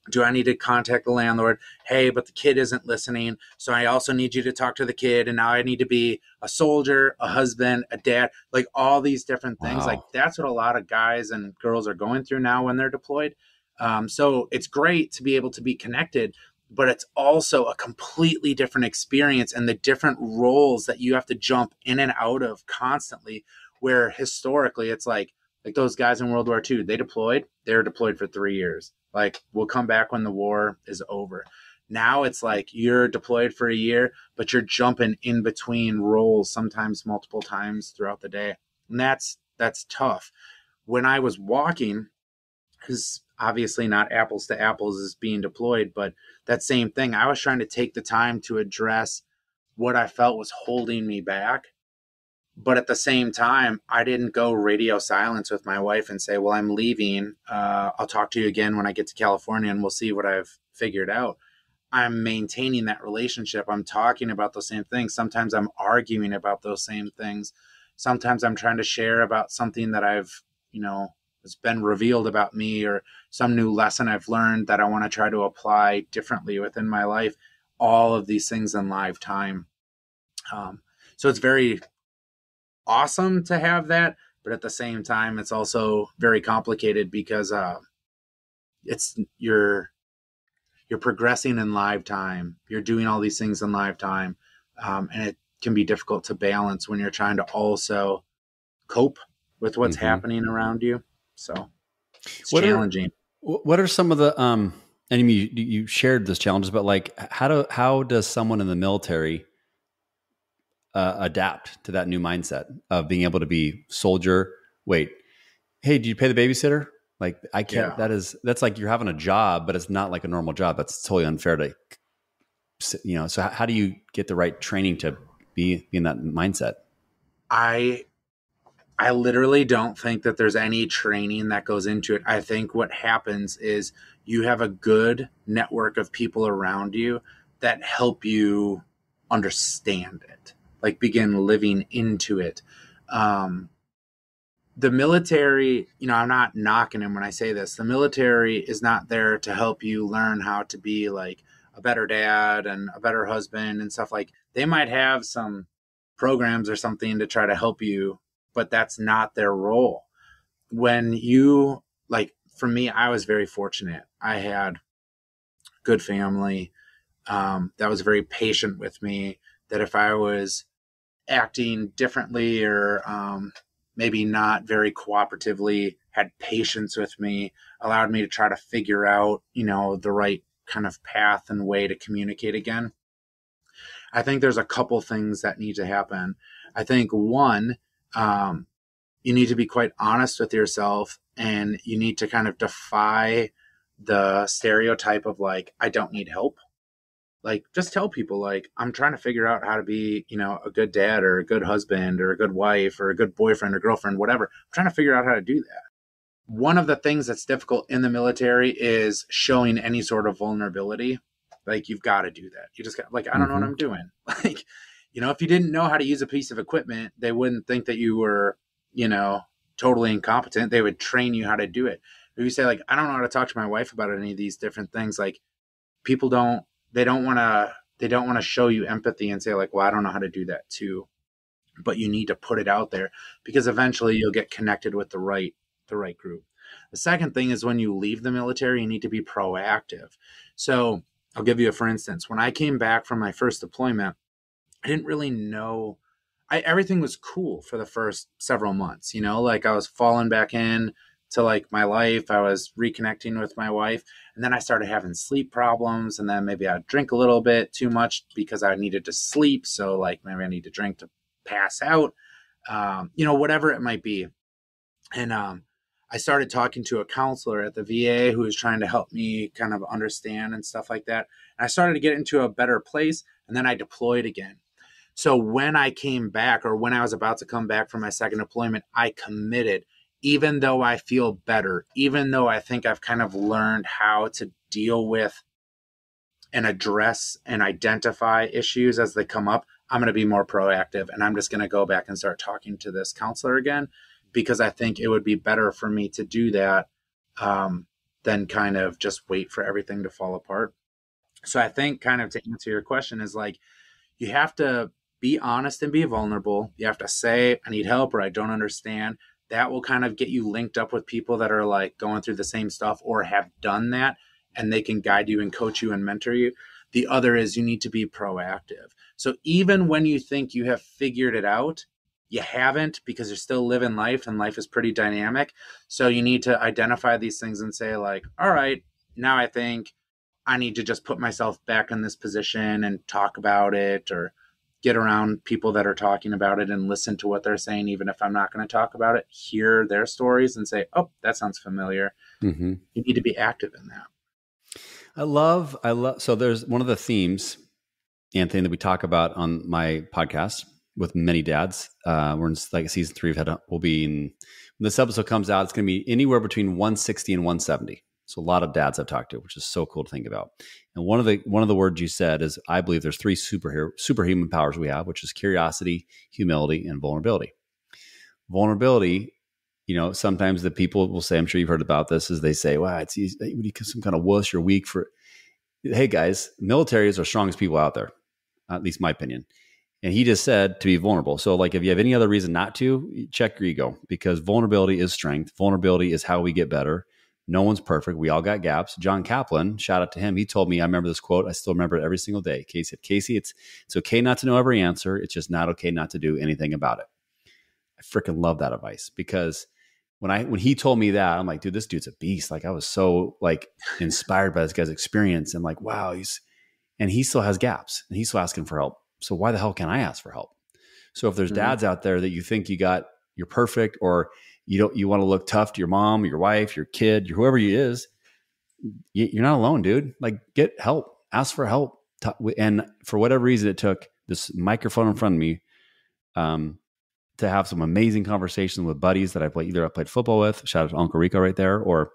Do I need to contact the landlord? Hey, but the kid isn't listening. So I also need you to talk to the kid. And now I need to be a soldier, a husband, a dad, like all these different things. Wow. Like that's what a lot of guys and girls are going through now when they're deployed. Um, so it's great to be able to be connected, but it's also a completely different experience and the different roles that you have to jump in and out of constantly, where historically it's like, like those guys in World War Two, they deployed, they were deployed for three years. Like, we'll come back when the war is over. Now it's like you're deployed for a year, but you're jumping in between roles, sometimes multiple times throughout the day. And that's, that's tough. When I was walking, because obviously not apples to apples is being deployed, but that same thing, I was trying to take the time to address what I felt was holding me back. But at the same time, I didn't go radio silence with my wife and say, well, I'm leaving. Uh, I'll talk to you again when I get to California and we'll see what I've figured out. I'm maintaining that relationship. I'm talking about those same things. Sometimes I'm arguing about those same things. Sometimes I'm trying to share about something that I've, you know, has been revealed about me, or some new lesson I've learned that I want to try to apply differently within my life. All of these things in live time. Um, so it's very awesome to have that, but at the same time it's also very complicated because uh it's you're you're progressing in live time, you're doing all these things in live time, um and it can be difficult to balance when you're trying to also cope with what's mm-hmm. happening around you. So it's what challenging are, what are some of the um I mean, you, you shared those challenges, but like how do how does someone in the military Uh, adapt to that new mindset of being able to be soldier? Wait, hey, do you pay the babysitter? Like I can't, yeah. that is, that's like, you're having a job, but it's not like a normal job. That's totally unfair to, you know, so how, how do you get the right training to be in that mindset? I, I literally don't think that there's any training that goes into it. I think what happens is you have a good network of people around you that help you understand it. Like begin living into it. Um, the military, you know, I'm not knocking him when I say this, the military is not there to help you learn how to be like a better dad and a better husband and stuff. Like they might have some programs or something to try to help you, but that's not their role. When you like, for me, I was very fortunate. I had good family um, that was very patient with me, that if I was acting differently or um, maybe not very cooperatively, had patience with me, allowed me to try to figure out, you know, the right kind of path and way to communicate again. I think there's a couple things that need to happen. I think one, um, you need to be quite honest with yourself, and you need to kind of defy the stereotype of like, I don't need help. Like, just tell people like, I'm trying to figure out how to be, you know, a good dad or a good husband or a good wife or a good boyfriend or girlfriend, whatever. I'm trying to figure out how to do that. One of the things that's difficult in the military is showing any sort of vulnerability. Like, you've got to do that. You just got, like, I don't mm-hmm. know what I'm doing. Like, you know, if you didn't know how to use a piece of equipment, they wouldn't think that you were, you know, totally incompetent. They would train you how to do it. If you say like, I don't know how to talk to my wife about any of these different things, like, people don't, they don't want to, they don't want to show you empathy and say like, well, I don't know how to do that too, but you need to put it out there, because eventually you'll get connected with the right, the right group. The second thing is, when you leave the military, you need to be proactive. So I'll give you a, for instance, when I came back from my first deployment, I didn't really know, I, everything was cool for the first several months, you know, like I was falling back in to like my life. I was reconnecting with my wife, and then I started having sleep problems, and then maybe I'd drink a little bit too much because I needed to sleep. So like, maybe I need to drink to pass out, um, you know, whatever it might be. And um, I started talking to a counselor at the V A who was trying to help me kind of understand and stuff like that. And I started to get into a better place, and then I deployed again. So when I came back, or when I was about to come back from my second deployment, I committed. Even though I feel better, even though I think I've kind of learned how to deal with and address and identify issues as they come up, I'm going to be more proactive, and I'm just going to go back and start talking to this counselor again, because I think it would be better for me to do that um, than kind of just wait for everything to fall apart. So I think kind of to answer your question is like, you have to be honest and be vulnerable. You have to say, I need help, or I don't understand. That will kind of get you linked up with people that are like going through the same stuff or have done that, and they can guide you and coach you and mentor you. The other is, you need to be proactive. So even when you think you have figured it out, you haven't, because you're still living life, and life is pretty dynamic. So you need to identify these things and say like, all right, now I think I need to just put myself back in this position and talk about it, or get around people that are talking about it and listen to what they're saying. Even if I'm not going to talk about it, hear their stories and say, oh, that sounds familiar. Mm-hmm. You need to be active in that. I love, I love, so there's one of the themes, Anthony, that we talk about on my podcast with many dads. Uh, we're in like season three, we've had, we'll be in, when this episode comes out, it's going to be anywhere between one sixty and one seventy. So a lot of dads I've talked to, which is so cool to think about. And one of the one of the words you said is, I believe there's three superhero superhuman powers we have, which is curiosity, humility, and vulnerability. Vulnerability, you know, sometimes the people will say, I'm sure you've heard about this, is they say, "Wow, it's easy. What you, some kind of wuss, you're weak for." Hey guys, military is our strongest people out there, at least my opinion. And he just said to be vulnerable. So like, if you have any other reason not to, check your ego, because vulnerability is strength. Vulnerability is how we get better. No one's perfect. We all got gaps. John Kaplan, shout out to him. He told me, I remember this quote. I still remember it every single day. Casey said, Casey, it's, it's okay not to know every answer. It's just not okay not to do anything about it. I freaking love that advice, because when I, when he told me that, I'm like, dude, this dude's a beast. Like, I was so like inspired by this guy's experience, and like, wow, he's, and he still has gaps, and he's still asking for help. So why the hell can I ask for help? So if there's mm-hmm. dads out there that you think you got, you're perfect, or you don't, you want to look tough to your mom, your wife, your kid, your whoever you is, you're not alone, dude. Like, get help, ask for help. And for whatever reason, it took this microphone in front of me, um, to have some amazing conversations with buddies that I played, either I played football with, shout out to Uncle Rico right there, or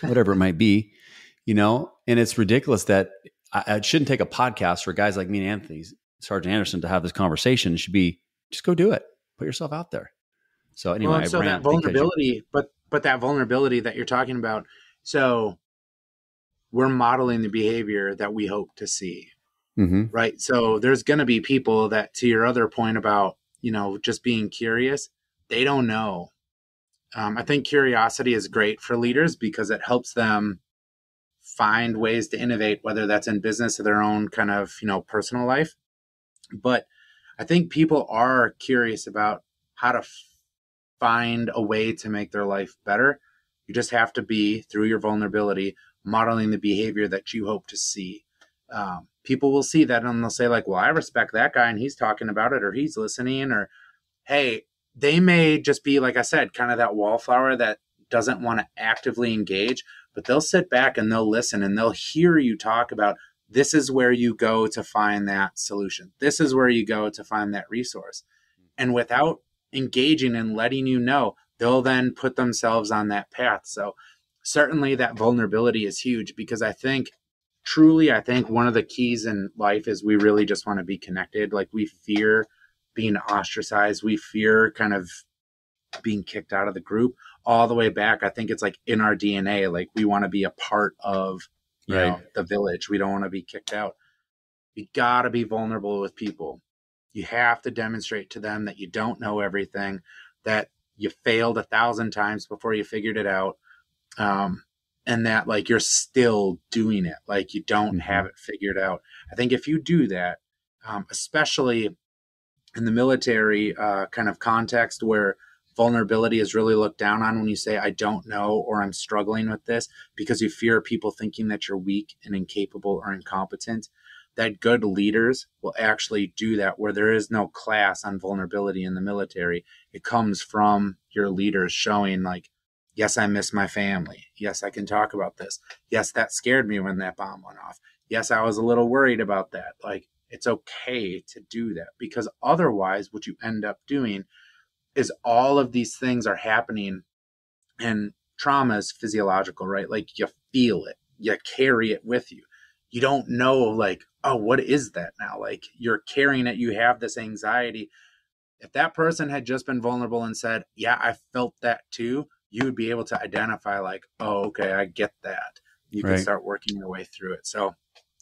whatever it might be, you know. And it's ridiculous that I, it shouldn't take a podcast for guys like me and Anthony, Sergeant Anderson, to have this conversation. It should be just go do it, put yourself out there. So anyway, well, so that vulnerability, but, but that vulnerability that you're talking about, so we're modeling the behavior that we hope to see, mm-hmm. right? So there's going to be people that, to your other point about, you know, just being curious, they don't know. Um, I think curiosity is great for leaders because it helps them find ways to innovate, whether that's in business or their own kind of, you know, personal life. But I think people are curious about how to f- find a way to make their life better. You just have to be, through your vulnerability, modeling the behavior that you hope to see. Um, people will see that and they'll say like, well, I respect that guy and he's talking about it, or he's listening, or, hey, they may just be, like I said, kind of that wallflower that doesn't want to actively engage, but they'll sit back and they'll listen and they'll hear you talk about, this is where you go to find that solution. This is where you go to find that resource. And without engaging and letting you know, they'll then put themselves on that path. So certainly that vulnerability is huge, because I think truly, I think one of the keys in life is we really just want to be connected. Like, we fear being ostracized. We fear kind of being kicked out of the group all the way back. I think it's like in our D N A, like we want to be a part of, you right. know, the village. We don't want to be kicked out. You got to be vulnerable with people. You have to demonstrate to them that you don't know everything, that you failed a thousand times before you figured it out. Um, and that like, you're still doing it. Like, you don't have it figured out. I think if you do that, um, especially in the military uh, kind of context where vulnerability is really looked down on, when you say, I don't know, or I'm struggling with this, because you fear people thinking that you're weak and incapable or incompetent, that good leaders will actually do that, where there is no class on vulnerability in the military. It comes from your leaders showing like, yes, I miss my family. Yes, I can talk about this. Yes, that scared me when that bomb went off. Yes, I was a little worried about that. Like, it's okay to do that, because otherwise what you end up doing is all of these things are happening, and trauma is physiological, right? Like, you feel it, you carry it with you. You don't know like, oh, what is that now? Like, you're carrying it. You have this anxiety. If that person had just been vulnerable and said, yeah, I felt that too, you would be able to identify like, oh, okay, I get that. You right. can start working your way through it. So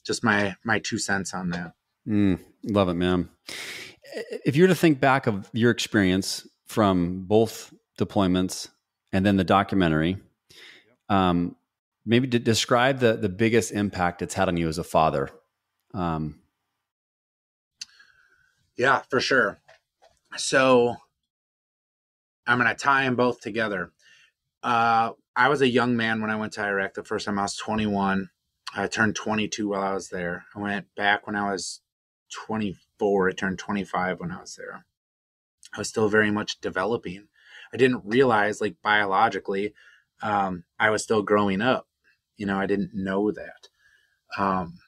just my, my two cents on that. Mm, love it, man. If you were to think back of your experience from both deployments and then the documentary, um, maybe to describe the, the biggest impact it's had on you as a father. Um, yeah, for sure. So I'm going to tie them both together. Uh, I was a young man when I went to Iraq. The first time I was twenty-one, I turned twenty-two while I was there. I went back when I was twenty-four, I turned twenty-five when I was there. I was still very much developing. I didn't realize like biologically, um, I was still growing up. You know, I didn't know that. Um,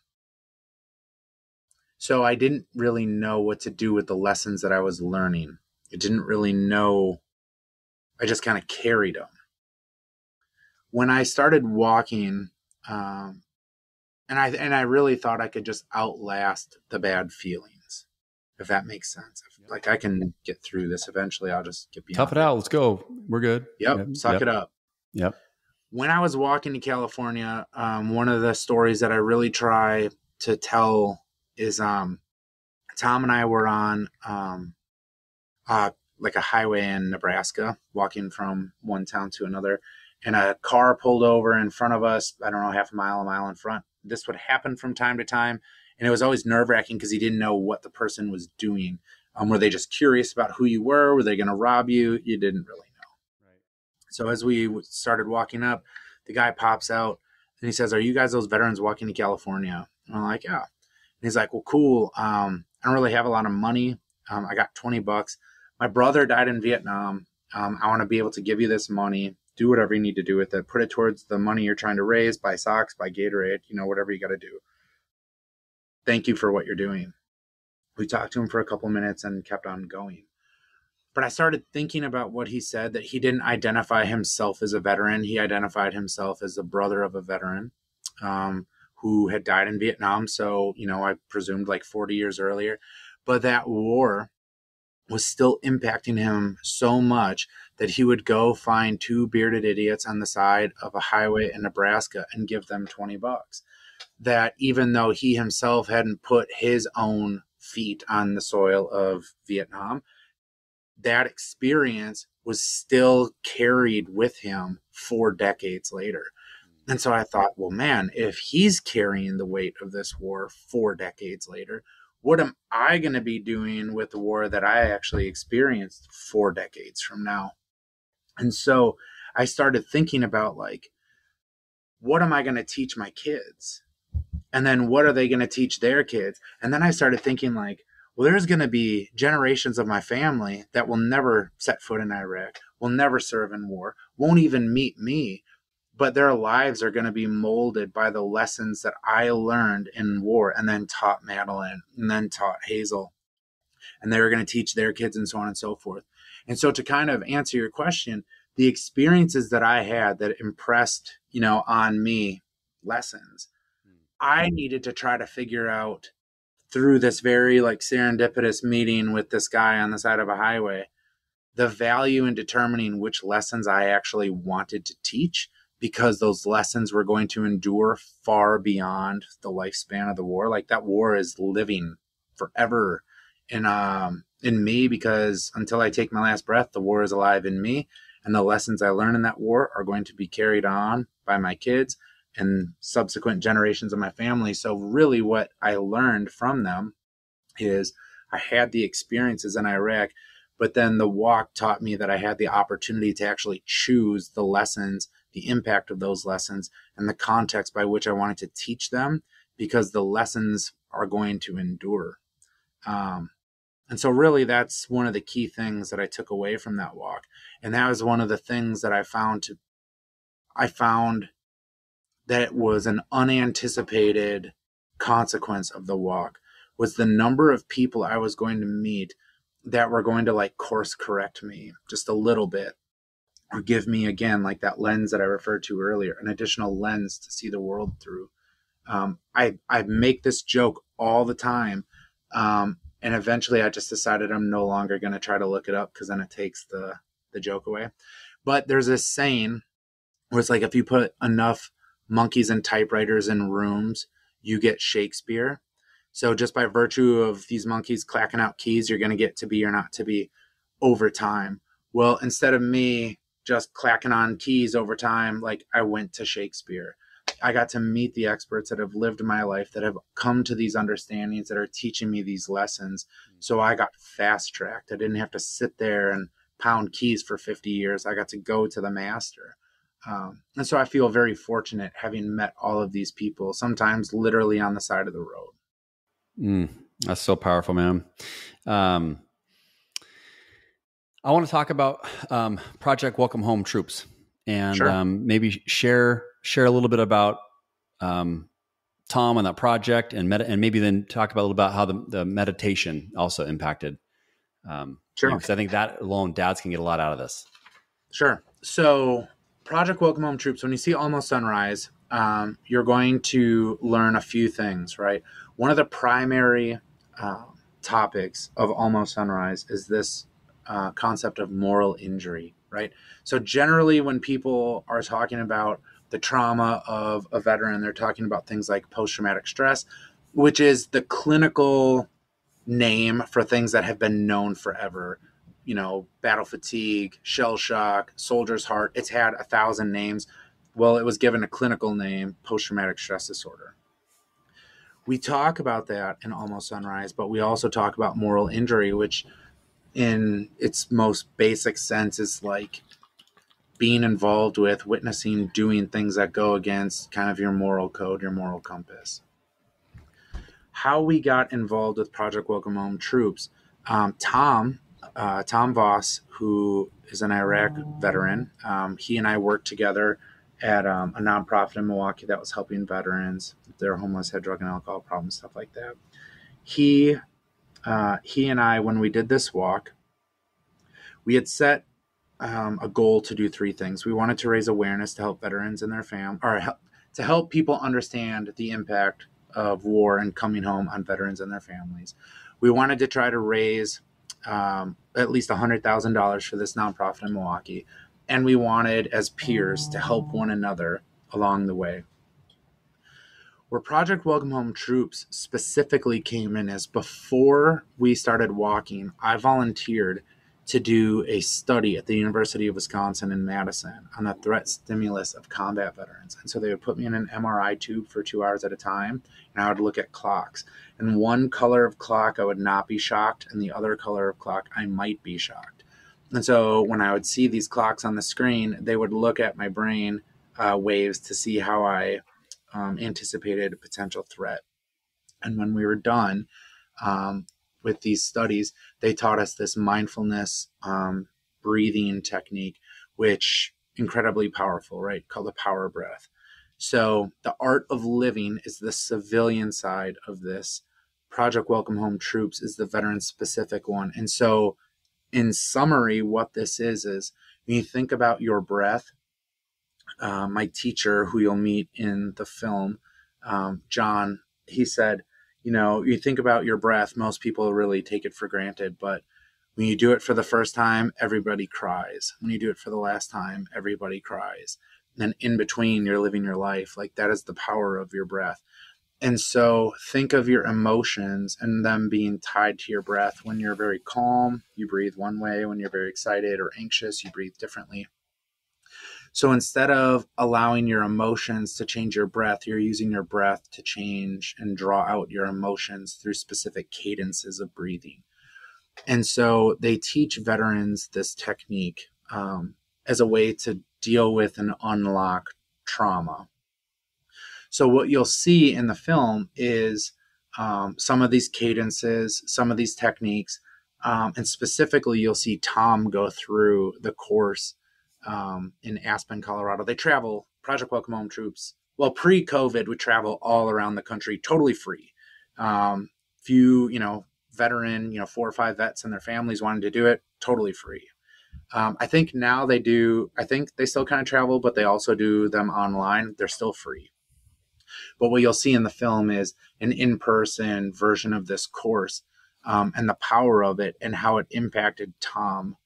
so I didn't really know what to do with the lessons that I was learning. I didn't really know. I just kind of carried them. When I started walking, um, and I, and I really thought I could just outlast the bad feelings, if that makes sense. If, like, I can get through this eventually. I'll just get beyond. Tough it out. Let's go. We're good. Yep. yep. Suck yep. it up. Yep. When I was walking to California, um, one of the stories that I really try to tell is, um, Tom and I were on, um, uh, like a highway in Nebraska, walking from one town to another, and a car pulled over in front of us. I don't know, half a mile, a mile in front. This would happen from time to time. And it was always nerve wracking because he didn't know what the person was doing. Um, were they just curious about who you were? Were they going to rob you? You didn't really know. Right. So as we started walking up, the guy pops out and he says, are you guys those veterans walking to California? And I'm like, yeah. And he's like, well, cool. Um, I don't really have a lot of money. Um, I got twenty bucks. My brother died in Vietnam. Um, I want to be able to give you this money. Do whatever you need to do with it. Put it towards the money you're trying to raise, buy socks, buy Gatorade, you know, whatever you got to do. Thank you for what you're doing. We talked to him for a couple minutes and kept on going. But I started thinking about what he said, that he didn't identify himself as a veteran. He identified himself as the brother of a veteran um, who had died in Vietnam. So, you know, I presumed like forty years earlier, but that war was still impacting him so much that he would go find two bearded idiots on the side of a highway in Nebraska and give them twenty bucks. That even though he himself hadn't put his own feet on the soil of Vietnam, that experience was still carried with him four decades later. And so I thought, well, man, if he's carrying the weight of this war four decades later, what am I going to be doing with the war that I actually experienced four decades from now? And so I started thinking about, like, what am I going to teach my kids? And then what are they going to teach their kids? And then I started thinking, like, well, there's going to be generations of my family that will never set foot in Iraq, will never serve in war, won't even meet me, but their lives are going to be molded by the lessons that I learned in war and then taught Madeline and then taught Hazel. And they were going to teach their kids and so on and so forth. And so to kind of answer your question, the experiences that I had that impressed, you know, on me lessons, I needed to try to figure out through this very like serendipitous meeting with this guy on the side of a highway, the value in determining which lessons I actually wanted to teach, because those lessons were going to endure far beyond the lifespan of the war. Like, that war is living forever in, um, in me, because until I take my last breath, the war is alive in me. And the lessons I learned in that war are going to be carried on by my kids and subsequent generations of my family. So really what I learned from them is I had the experiences in Iraq, but then the walk taught me that I had the opportunity to actually choose the lessons, the impact of those lessons, and the context by which I wanted to teach them, because the lessons are going to endure. Um, and so really that's one of the key things that I took away from that walk. And that was one of the things that I found to, I found that it was an unanticipated consequence of the walk, was the number of people I was going to meet that were going to like course correct me just a little bit, or give me, again, like that lens that I referred to earlier, an additional lens to see the world through. Um, I, I make this joke all the time. Um, and eventually I just decided I'm no longer going to try to look it up, because then it takes the, the joke away. But there's this saying where it's like, if you put enough monkeys and typewriters in rooms, you get Shakespeare. So just by virtue of these monkeys clacking out keys, you're going to get to be or not to be over time. Well, instead of me just clacking on keys over time, like, I went to Shakespeare. I got to meet the experts that have lived my life, that have come to these understandings, that are teaching me these lessons. So I got fast tracked. I didn't have to sit there and pound keys for fifty years. I got to go to the master. Um, and so I feel very fortunate having met all of these people, sometimes literally on the side of the road. Mm, that's so powerful, man. Um, I want to talk about um, Project Welcome Home Troops, and sure. um, maybe share share a little bit about um, Tom and that project, and med- and maybe then talk about a little about how the, the meditation also impacted. Um, sure, because I think that alone, dads can get a lot out of this. Sure. So Project Welcome Home Troops, when you see Almost Sunrise, um, you're going to learn a few things, right? One of the primary uh, topics of Almost Sunrise is this Uh, concept of moral injury, right? So generally when people are talking about the trauma of a veteran, they're talking about things like post-traumatic stress, which is the clinical name for things that have been known forever. You know, battle fatigue, shell shock, soldier's heart, it's had a thousand names. Well, it was given a clinical name, post-traumatic stress disorder. We talk about that in Almost Sunrise, but we also talk about moral injury, which in its most basic sense is like being involved with, witnessing, doing things that go against kind of your moral code, your moral compass. How we got involved with Project Welcome Home Troops, um, Tom, uh, Tom Voss, who is an Iraq veteran, um, he and I worked together at um, a nonprofit in Milwaukee that was helping veterans, their homeless, had drug and alcohol problems, stuff like that. He... Uh, he and I, when we did this walk, we had set um, a goal to do three things. We wanted to raise awareness to help veterans and their fam, or help, to help people understand the impact of war and coming home on veterans and their families. We wanted to try to raise um, at least one hundred thousand dollars for this nonprofit in Milwaukee. And we wanted, as peers, to help one another along the way. Where Project Welcome Home Troops specifically came in is, before we started walking, I volunteered to do a study at the University of Wisconsin in Madison on the threat stimulus of combat veterans. And so they would put me in an M R I tube for two hours at a time, and I would look at clocks. And one color of clock, I would not be shocked, and the other color of clock, I might be shocked. And so when I would see these clocks on the screen, they would look at my brain uh, waves to see how I um, anticipated a potential threat. And when we were done, um, with these studies, they taught us this mindfulness um, breathing technique, which incredibly powerful, right? Called the power breath. So the art of living is the civilian side of this. Project Welcome Home Troops is the veteran specific one. And so in summary, what this is, is when you think about your breath, uh, my teacher who you'll meet in the film, um, John, he said, you know, you think about your breath, most people really take it for granted, but when you do it for the first time, everybody cries. When you do it for the last time, everybody cries. And then in between, you're living your life. Like, that is the power of your breath. And so think of your emotions and them being tied to your breath. When you're very calm, you breathe one way. When you're very excited or anxious, you breathe differently. So instead of allowing your emotions to change your breath, you're using your breath to change and draw out your emotions through specific cadences of breathing. And so they teach veterans this technique um, as a way to deal with and unlock trauma. So what you'll see in the film is um, some of these cadences, some of these techniques, um, and specifically you'll see Tom go through the course Um, in Aspen, Colorado. They travel, Project Welcome Home Troops, well, pre-COVID would travel all around the country, totally free. Um, few, you know, veteran, you know, four or five vets and their families wanted to do it, totally free. Um, I think now they do, I think they still kind of travel, but they also do them online. They're still free. But what you'll see in the film is an in-person version of this course um, and the power of it and how it impacted Tom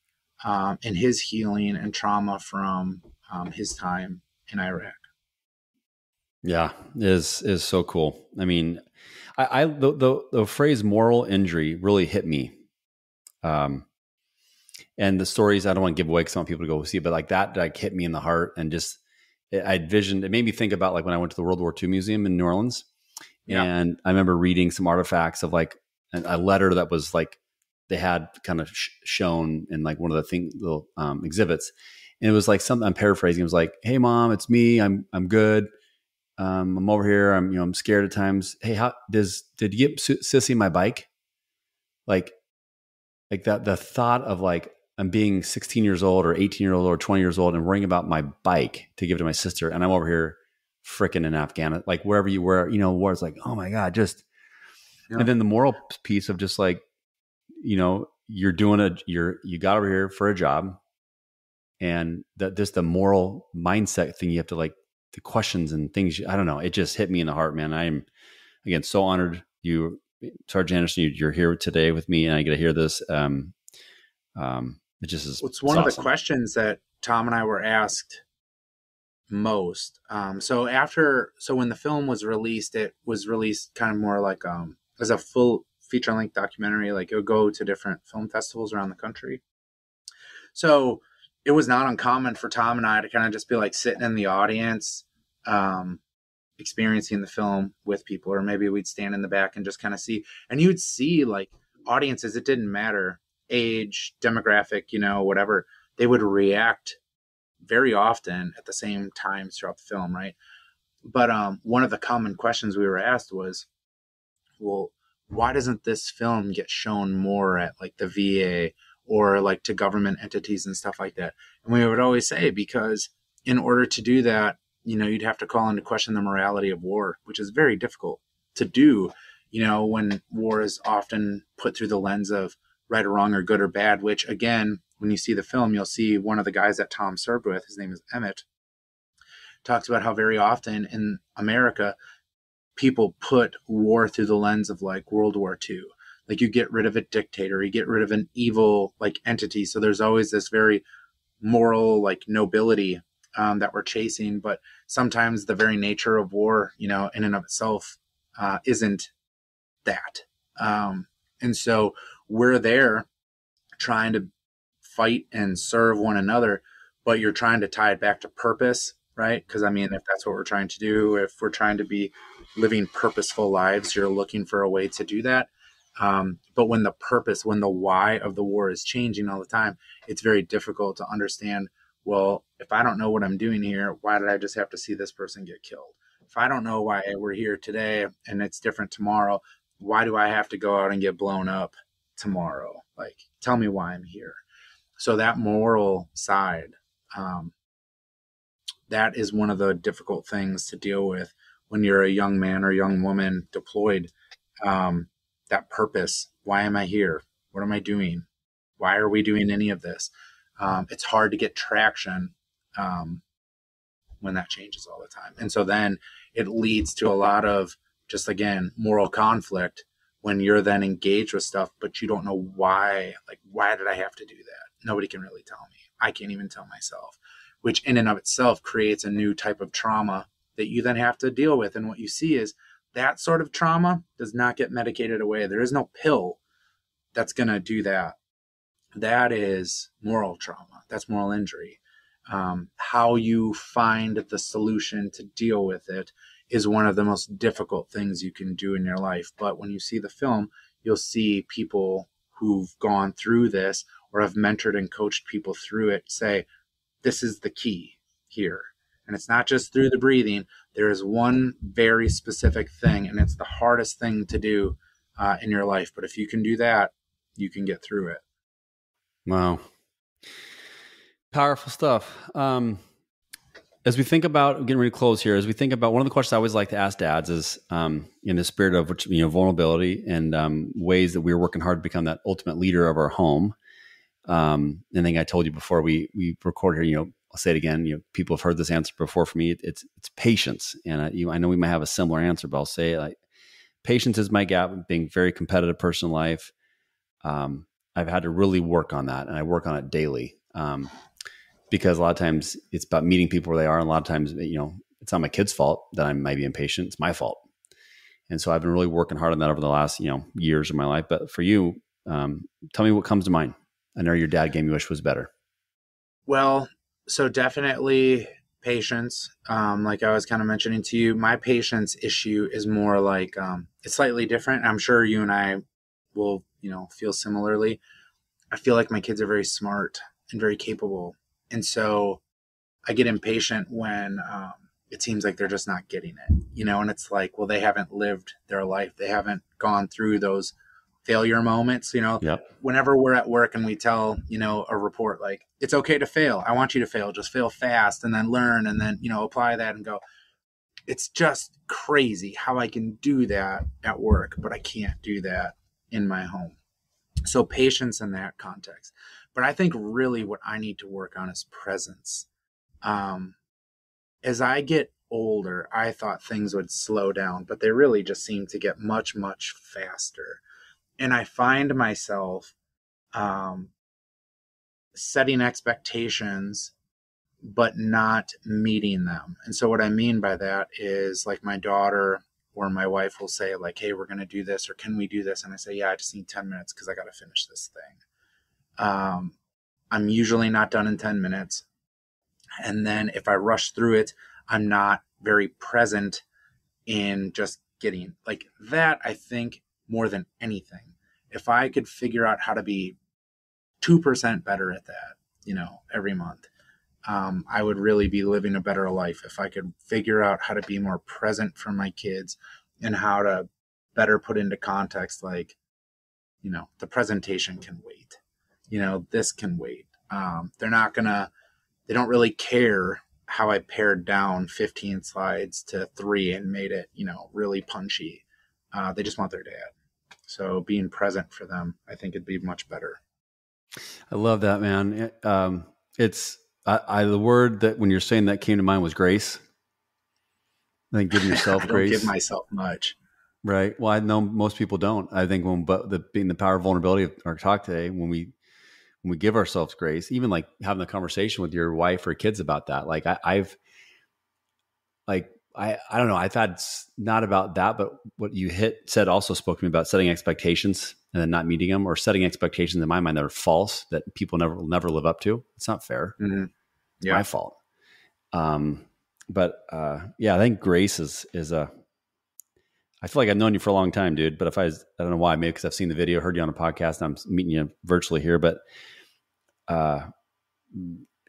Um, and his healing and trauma from um, his time in Iraq. Yeah, is is so cool. I mean, I, I the, the the phrase "moral injury" really hit me, um, and the stories. I don't want to give away because I want people to go see it, but like that, like hit me in the heart, and just it, I envisioned. It made me think about like when I went to the World War Two Museum in New Orleans, yeah. And I remember reading some artifacts of like an, a letter that was like. They had kind of sh shown in like one of the thing, little um, exhibits. And it was like something I'm paraphrasing. It was like, "Hey mom, it's me. I'm, I'm good. Um, I'm over here. I'm, you know, I'm scared at times. Hey, how does, did you get sissy my bike?" Like, like that, the thought of like, I'm being sixteen years old or eighteen years old or twenty years old and worrying about my bike to give to my sister. And I'm over here fricking in Afghanistan, like wherever you were, you know, where it's like, oh my God, just, yeah. And then the moral piece of just like, you know, you're doing a, you're, you got over here for a job, and that just the moral mindset thing, you have to like the questions and things. You, I don't know. It just hit me in the heart, man. I am again, so honored you, Sergeant Anderson, you, you're here today with me and I get to hear this. Um, um, it just is. Well, it's one it's of awesome. The questions that Tom and I were asked most. Um, so after, so when the film was released, it was released kind of more like, um, as a full feature length documentary, like it would go to different film festivals around the country. So it was not uncommon for Tom and I to kind of just be like sitting in the audience, um, experiencing the film with people, or maybe we'd stand in the back and just kind of see, and you'd see like audiences, it didn't matter age, demographic, you know, whatever, they would react very often at the same times throughout the film. Right. But, um, one of the common questions we were asked was, well, why doesn't this film get shown more at like the V A or like to government entities and stuff like that? And we would always say, because in order to do that, you know, you'd have to call into question the morality of war, which is very difficult to do, you know, when war is often put through the lens of right or wrong or good or bad, which again, when you see the film, you'll see one of the guys that Tom served with, his name is Emmett, talks about how very often in America, people put war through the lens of like World War Two. Like you get rid of a dictator, you get rid of an evil like entity. So there's always this very moral like nobility um, that we're chasing. But sometimes the very nature of war, you know, in and of itself uh, isn't that. Um, and so we're there trying to fight and serve one another, but you're trying to tie it back to purpose, right? Because, I mean, if that's what we're trying to do, if we're trying to be living purposeful lives, you're looking for a way to do that. Um, but when the purpose, when the why of the war is changing all the time, it's very difficult to understand, well, if I don't know what I'm doing here, why did I just have to see this person get killed? If I don't know why we're here today and it's different tomorrow, why do I have to go out and get blown up tomorrow? Like, tell me why I'm here. So that moral side, um, that is one of the difficult things to deal with when you're a young man or young woman deployed. Um, that purpose, why am I here? What am I doing? Why are we doing any of this? Um, it's hard to get traction um, when that changes all the time. And so then it leads to a lot of just, again, moral conflict when you're then engaged with stuff, but you don't know why. Like, why did I have to do that? Nobody can really tell me. I can't even tell myself, which in and of itself creates a new type of trauma that you then have to deal with. And what you see is that sort of trauma does not get medicated away. There is no pill that's going to do that. That is moral trauma. That's moral injury. Um, how you find the solution to deal with it is one of the most difficult things you can do in your life. But when you see the film, you'll see people who've gone through this or have mentored and coached people through it say, this is the key here. And it's not just through the breathing. There is one very specific thing, and it's the hardest thing to do uh, in your life. But if you can do that, you can get through it. Wow. Powerful stuff. Um, as we think about getting really close here, as we think about one of the questions I always like to ask dads is, um, in the spirit of which, you know, vulnerability and um, ways that we're working hard to become that ultimate leader of our home. Um, and I think I told you before we, we recorded, you know, I'll say it again, you know, people have heard this answer before from me. It, it's, it's patience. And I, you, I know we might have a similar answer, but I'll say, like, patience is my gap in being very competitive person in life. Um, I've had to really work on that, and I work on it daily. Um, because a lot of times it's about meeting people where they are. And a lot of times, you know, it's not my kid's fault that I might be impatient. It's my fault. And so I've been really working hard on that over the last, you know, years of my life. But for you, um, tell me what comes to mind. I know your dad game you wish was better. Well, so definitely patience. Um, like I was kind of mentioning to you, my patience issue is more like, um, it's slightly different. I'm sure you and I will, you know, feel similarly. I feel like my kids are very smart and very capable. And so I get impatient when um, it seems like they're just not getting it, you know, and it's like, well, they haven't lived their life. They haven't gone through those failure moments, you know. Yep. Whenever we're at work and we tell, you know, a report, like, it's okay to fail. I want you to fail. Just fail fast and then learn and then, you know, apply that and go. It's just crazy how I can do that at work, but I can't do that in my home. So patience in that context. But I think really what I need to work on is presence. Um, as I get older, I thought things would slow down, but they really just seem to get much, much faster. And I find myself um, setting expectations, but not meeting them. And so what I mean by that is, like, my daughter or my wife will say, like, hey, we're going to do this, or can we do this? And I say, yeah, I just need ten minutes because I got to finish this thing. Um, I'm usually not done in ten minutes. And then if I rush through it, I'm not very present in just getting, like, that, I think, more than anything. If I could figure out how to be two percent better at that, you know, every month, um, I would really be living a better life. If I could figure out how to be more present for my kids and how to better put into context, like, you know, the presentation can wait, you know, this can wait. Um, they're not gonna, they don't really care how I pared down fifteen slides to three and made it, you know, really punchy. Uh, they just want their dad. So being present for them, I think it'd be much better. I love that, man. It, um, it's I, I, the word that when you're saying that came to mind was grace. I think giving yourself I don't grace. Give myself much. Right. Well, I know most people don't. I think when, but the, being the power of vulnerability of our talk today, when we, when we give ourselves grace, even like having a conversation with your wife or kids about that, like I, I've like, I, I don't know. I thought it's not about that, but what you hit said also spoke to me about setting expectations and then not meeting them, or setting expectations in my mind that are false, that people never will never live up to. It's not fair. Mm-hmm. Yeah. My fault. Um, but, uh, yeah, I think grace is, is a, I feel like I've known you for a long time, dude, but if I was, I don't know why, maybe cause I've seen the video, heard you on a podcast, and I'm meeting you virtually here, but, uh,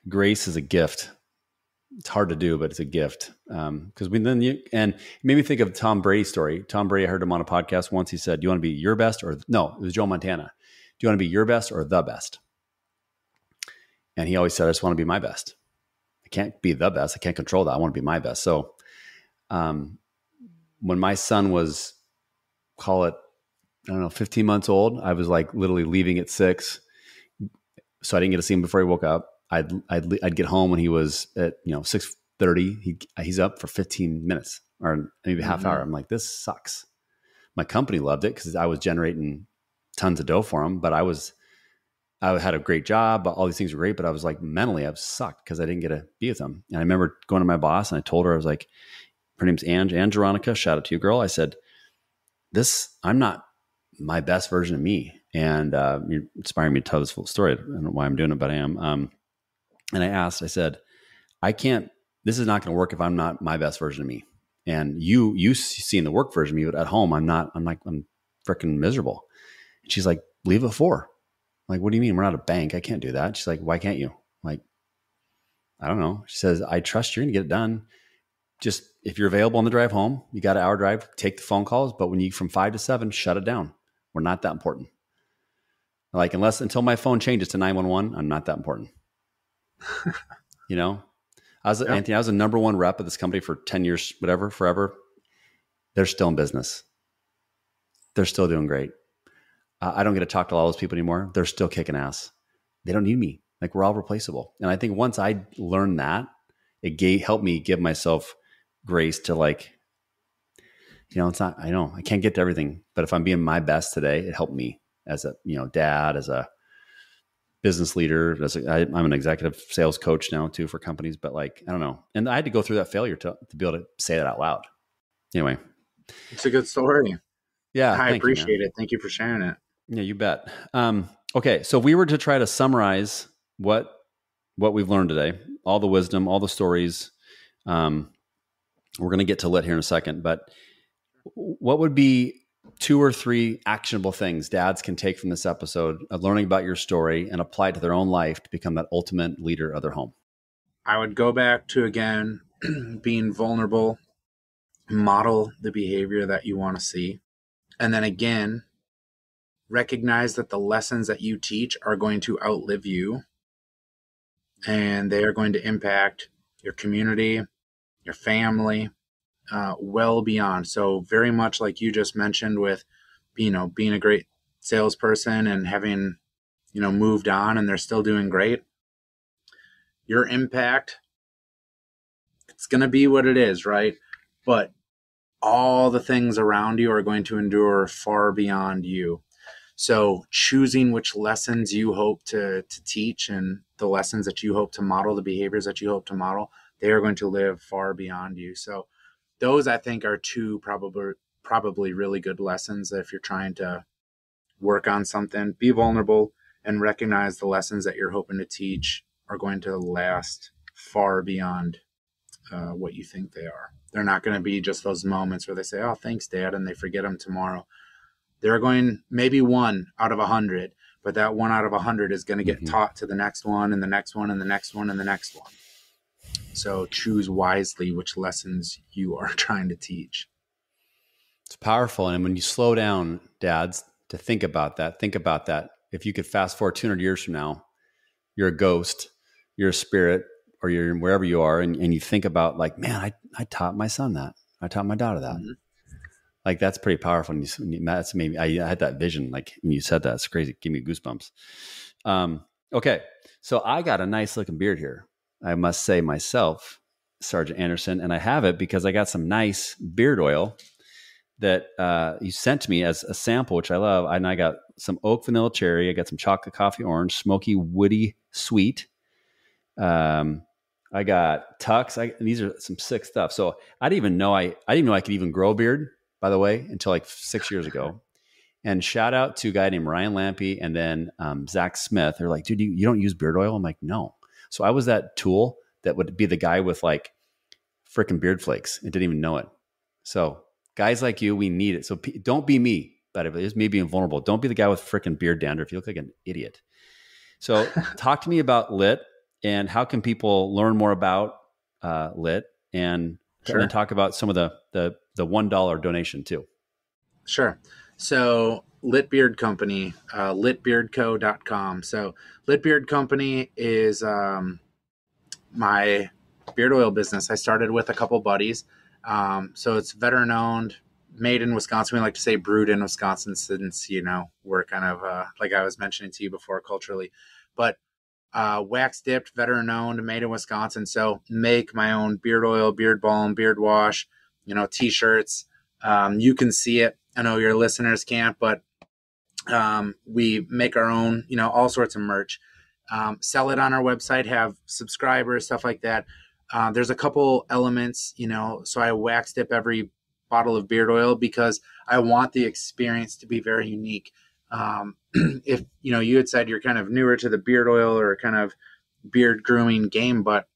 grace is a gift. It's hard to do, but it's a gift. Um, cause we, then you, and it made me think of Tom Brady's story. Tom Brady, I heard him on a podcast once. He said, do you want to be your best or no, it was Joe Montana. Do you want to be your best or the best? And he always said, I just want to be my best. I can't be the best. I can't control that. I want to be my best. So, um, when my son was, call it, I don't know, fifteen months old, I was like literally leaving at six. So I didn't get to see him before he woke up. I'd, I'd, I'd get home when he was at, you know, six thirty. He, he's up for fifteen minutes or maybe a half mm-hmm. hour. I'm like, this sucks. My company loved it because I was generating tons of dough for him, but I was, I had a great job, all these things were great, but I was like, mentally, I was sucked because I didn't get to be with him. And I remember going to my boss and I told her, I was like, her name's Ange, Ange Jeronica, shout out to you, girl. I said, this, I'm not my best version of me. And uh, you're inspiring me to tell this full story. I don't know why I'm doing it, but I am. Um, and I asked, I said, I can't, this is not going to work if I'm not my best version of me. And you, you see in the work version of me, but at home, I'm not, I'm like, I'm freaking miserable. And she's like, leave it for. I'm like, what do you mean? We're not a bank. I can't do that. She's like, why can't you? I'm like, I don't know. She says, I trust you're going to get it done. Just if you're available on the drive home, you got an hour drive, take the phone calls. But when you, from five to seven, shut it down. We're not that important. Like, unless, until my phone changes to nine one one, I'm not that important. You know, I was, yeah. Anthony, I was a number one rep of this company for ten years, whatever, forever. They're still in business. They're still doing great. Uh, I don't get to talk to all those people anymore. They're still kicking ass. They don't need me. Like, we're all replaceable. And I think once I learned that, it gave, helped me give myself grace to, like, you know, it's not, I know I can't get to everything, but if I'm being my best today, it helped me as a, you know, dad, as a business leader, as a, I, I'm an executive sales coach now too for companies, but like, I don't know. And I had to go through that failure to, to be able to say that out loud. Anyway, it's a good story. Yeah. I appreciate you, it. Thank you for sharing it. Yeah, you bet. Um, okay. So if we were to try to summarize what, what we've learned today, all the wisdom, all the stories, um, we're going to get to Lit here in a second, but what would be two or three actionable things dads can take from this episode of learning about your story and apply it to their own life to become that ultimate leader of their home? I would go back to, again, being vulnerable, model the behavior that you want to see. And then again, recognize that the lessons that you teach are going to outlive you, and they are going to impact your community, your family, uh, well beyond. So very much like you just mentioned with, you know, being a great salesperson and having, you know, moved on and they're still doing great. Your impact, it's going to be what it is, right? But all the things around you are going to endure far beyond you. So choosing which lessons you hope to, to teach and the lessons that you hope to model, the behaviors that you hope to model, they are going to live far beyond you. So those, I think, are two probably probably really good lessons if you're trying to work on something. Be vulnerable and recognize the lessons that you're hoping to teach are going to last far beyond uh, what you think they are. They're not going to be just those moments where they say, oh, thanks, Dad, and they forget them tomorrow. They're going maybe one out of a hundred, but that one out of a hundred is going to get mm-hmm. taught to the next one and the next one and the next one and the next one. So choose wisely which lessons you are trying to teach. It's powerful. And when you slow down, dads, to think about that, think about that. If you could fast forward two hundred years from now, you're a ghost, you're a spirit, or you're wherever you are. And, and you think about like, man, I, I taught my son that. I taught my daughter that. Mm-hmm. Like, that's pretty powerful. And you, that's maybe I, I had that vision. Like when you said that, it's crazy. Give me goosebumps. Um, okay. So I got a nice looking beard here, I must say myself, Sergeant Anderson, and I have it because I got some nice beard oil that uh, you sent me as a sample, which I love. And I got some oak, vanilla, cherry. I got some chocolate, coffee, orange, smoky, woody, sweet. Um, I got tucks. I, these are some sick stuff. So I didn't even know I, I didn't know I could even grow a beard, by the way, until like six years ago. And shout out to a guy named Ryan Lampe and then um, Zach Smith. They're like, dude, you, you don't use beard oil? I'm like, no. So I was that tool that would be the guy with like freaking beard flakes and didn't even know it. So guys like you, we need it. So p- don't be me, but it was me being vulnerable. Don't be the guy with freaking beard dandruff. You look like an idiot. So talk to me about Lit. And how can people learn more about uh, Lit, and sure. and talk about some of the, the, the one dollar donation too? Sure. So Lit Beard Company, uh, lit beard co dot com. So Lit Beard Company is um, my beard oil business. I started with a couple buddies. Um, so it's veteran owned, made in Wisconsin. We like to say brewed in Wisconsin since, you know, we're kind of, uh, like I was mentioning to you before, culturally, but Uh, wax dipped, veteran owned, made in Wisconsin. So make my own beard oil, beard balm, beard wash, you know, t-shirts. Um, you can see it. I know your listeners can't, but um, we make our own, you know, all sorts of merch. Um, sell it on our website, have subscribers, stuff like that. Uh, there's a couple elements, you know, so I wax dip every bottle of beard oil because I want the experience to be very unique. Um, if, you know, you had said you're kind of newer to the beard oil or kind of beard grooming game, but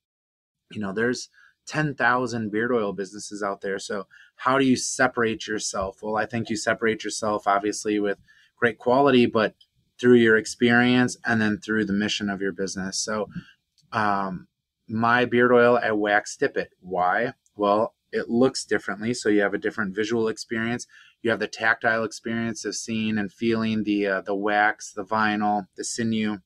you know, there's ten thousand beard oil businesses out there. So how do you separate yourself? Well, I think you separate yourself obviously with great quality, but through your experience and then through the mission of your business. So, um, my beard oil, I wax dip it. Why? Well, it looks differently. So you have a different visual experience. You have the tactile experience of seeing and feeling the uh, the wax, the vinyl, the sinew.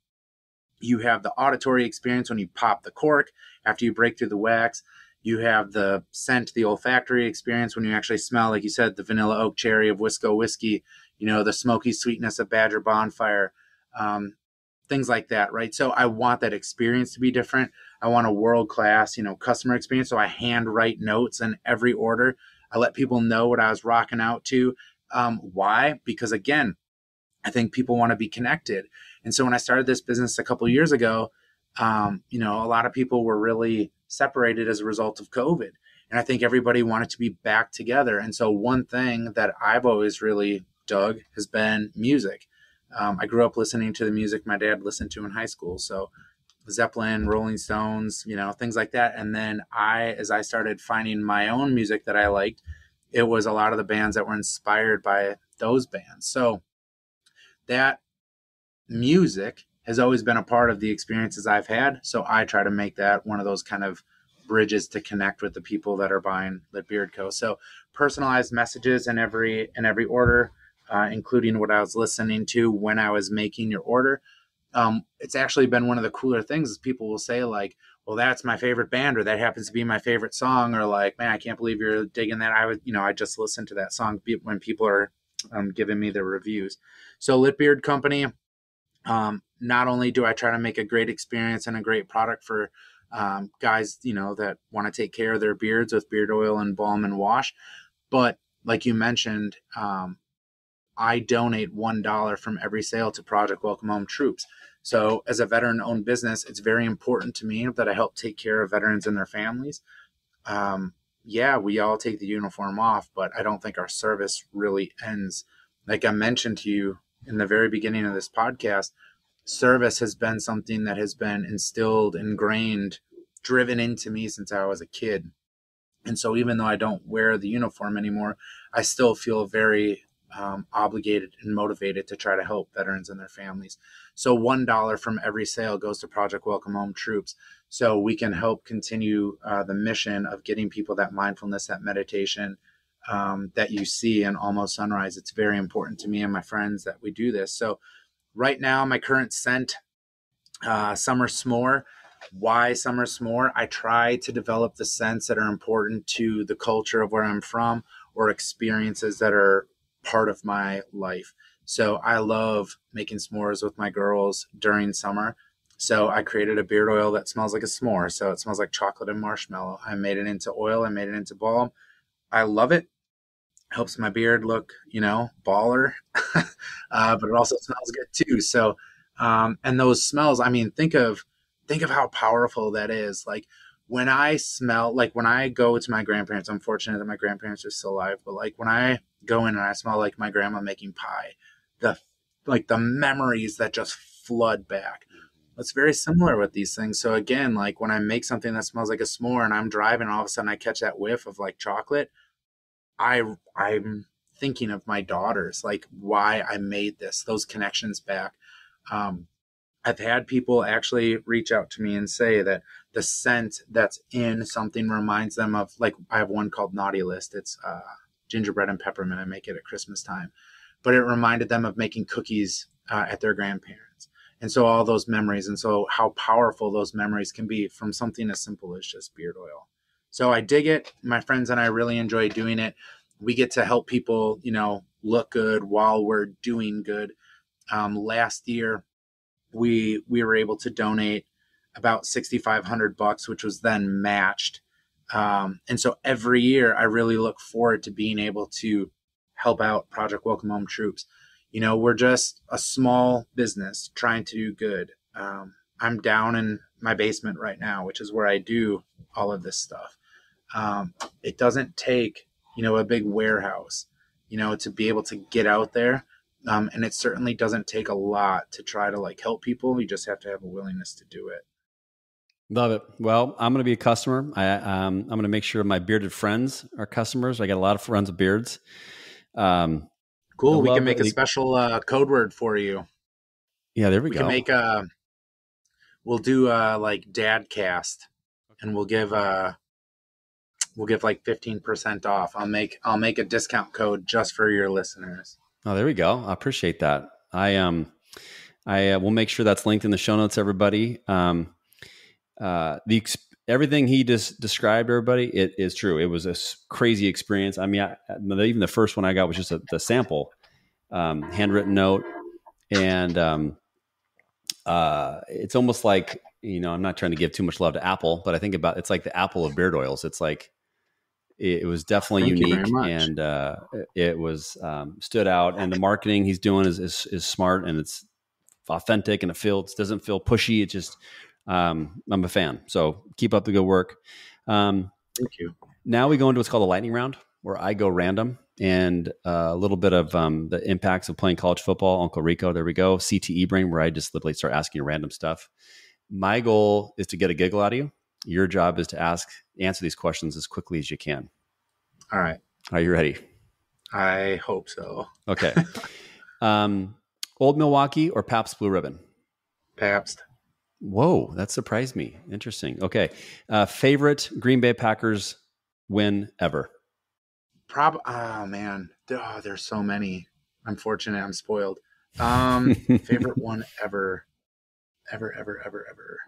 You have the auditory experience when you pop the cork after you break through the wax. You have the scent, the olfactory experience when you actually smell, like you said, the vanilla oak cherry of Wisco whiskey, you know, the smoky sweetness of Badger Bonfire, um, things like that, right? So I want that experience to be different. I want a world-class, you know, customer experience. So I handwrite notes in every order. I let people know what I was rocking out to. Um, why? Because again, I think people want to be connected. And so when I started this business a couple of years ago, um, you know, a lot of people were really separated as a result of COVID. And I think everybody wanted to be back together. And so one thing that I've always really dug has been music. Um, I grew up listening to the music my dad listened to in high school. So Zeppelin, Rolling Stones, you know, things like that. And then I, as I started finding my own music that I liked, it was a lot of the bands that were inspired by those bands. So that music has always been a part of the experiences I've had. So I try to make that one of those kind of bridges to connect with the people that are buying Lit Beard Co. So personalized messages in every, in every order, uh, including what I was listening to when I was making your order. Um, it's actually been one of the cooler things is people will say like, well, that's my favorite band, or that happens to be my favorite song, or like, man, I can't believe you're digging that. I would, you know, I just listened to that song when people are um, giving me their reviews. So Lit Beard Company, um, not only do I try to make a great experience and a great product for um, guys, you know, that want to take care of their beards with beard oil and balm and wash, but like you mentioned, um, I donate one dollar from every sale to Project Welcome Home Troops. So as a veteran-owned business, it's very important to me that I help take care of veterans and their families. Um, yeah, we all take the uniform off, but I don't think our service really ends. Like I mentioned to you in the very beginning of this podcast, service has been something that has been instilled, ingrained, driven into me since I was a kid. And so even though I don't wear the uniform anymore, I still feel very Um, obligated and motivated to try to help veterans and their families. So one dollar from every sale goes to Project Welcome Home Troops. So we can help continue uh, the mission of getting people that mindfulness, that meditation um, that you see in Almost Sunrise. It's very important to me and my friends that we do this. So right now, my current scent, uh, Summer S'more. Why Summer S'more? I try to develop the scents that are important to the culture of where I'm from or experiences that are part of my life. So I love making s'mores with my girls during summer. So I created a beard oil that smells like a s'more. So it smells like chocolate and marshmallow. I made it into oil. I made it into balm. I love it. Helps my beard look, you know, baller. uh, but it also smells good too. So, um, and those smells, I mean, think of, think of how powerful that is. Like when I smell, like when I go to my grandparents, I'm fortunate that my grandparents are still alive, but like when I go in and I smell like my grandma making pie, the like the memories that just flood back. It's very similar with these things. So again, like when I make something that smells like a s'more and I'm driving, all of a sudden I catch that whiff of like chocolate, I I'm thinking of my daughters, like why I made this, those connections back. Um, I've had people actually reach out to me and say that the scent that's in something reminds them of, like, I have one called Naughty List. It's uh, gingerbread and peppermint. I make it at Christmas time, but it reminded them of making cookies uh, at their grandparents. And so all those memories, and so how powerful those memories can be from something as simple as just beard oil. So I dig it. My friends and I really enjoy doing it. We get to help people, you know, look good while we're doing good. Um, last year, we we were able to donate about sixty-five hundred bucks, which was then matched. Um, and so every year I really look forward to being able to help out Project Welcome Home Troops. You know, we're just a small business trying to do good. Um, I'm down in my basement right now, which is where I do all of this stuff. Um, it doesn't take, you know, a big warehouse, you know, to be able to get out there. Um, and it certainly doesn't take a lot to try to like help people. You just have to have a willingness to do it. Love it. Well, I'm going to be a customer. I, um, I'm going to make sure my bearded friends are customers. I got a lot of friends with beards. Um, cool. We can make a special uh, code word for you. Yeah, there we, we go. We can make a, we'll do uh like Dadcast, and we'll give uh we'll give like fifteen percent off. I'll make, I'll make a discount code just for your listeners. Oh, there we go. I appreciate that. I um, I uh, will make sure that's linked in the show notes, everybody. Um, uh, the exp- everything he just described, everybody, it is true. It was a crazy experience. I mean, I, even the first one I got was just a, the sample, um, handwritten note, and um, uh, it's almost like, you know, I'm not trying to give too much love to Apple, but I think about it's like the Apple of beard oils. It's like, it was definitely Thank unique, and uh, it was um, stood out. And the marketing he's doing is, is is smart, and it's authentic, and it feels doesn't feel pushy. It just um, I'm a fan. So keep up the good work. Um, Thank you. Now we go into what's called a lightning round, where I go random, and uh, a little bit of um, the impacts of playing college football. Uncle Rico, there we go. C T E brain, where I just literally start asking random stuff. My goal is to get a giggle out of you. Your job is to ask, answer these questions as quickly as you can. All right. Are you ready? I hope so. Okay. um, Old Milwaukee or Pabst Blue Ribbon? Pabst. Whoa, that surprised me. Interesting. Okay. Uh, favorite Green Bay Packers win ever? Prob- oh, man. Oh, there's so many. I'm fortunate. I'm spoiled. Um, favorite one ever. Ever, ever, ever, ever.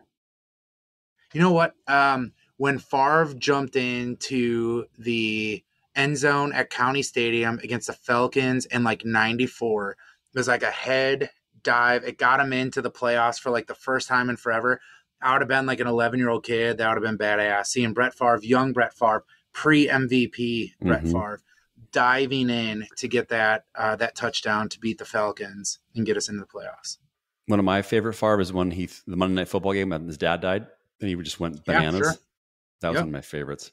You know what? Um, when Favre jumped into the end zone at County Stadium against the Falcons in like ninety-four, it was like a head dive. It got him into the playoffs for like the first time in forever. I would have been like an eleven-year-old kid. That would have been badass. Seeing Brett Favre, young Brett Favre, pre-M V P mm-hmm. Brett Favre, diving in to get that uh, that touchdown to beat the Falcons and get us into the playoffs. One of my favorite Favre is when he the Monday Night Football game when his dad died. And he just went bananas. Yeah, sure. That was yep. one of my favorites.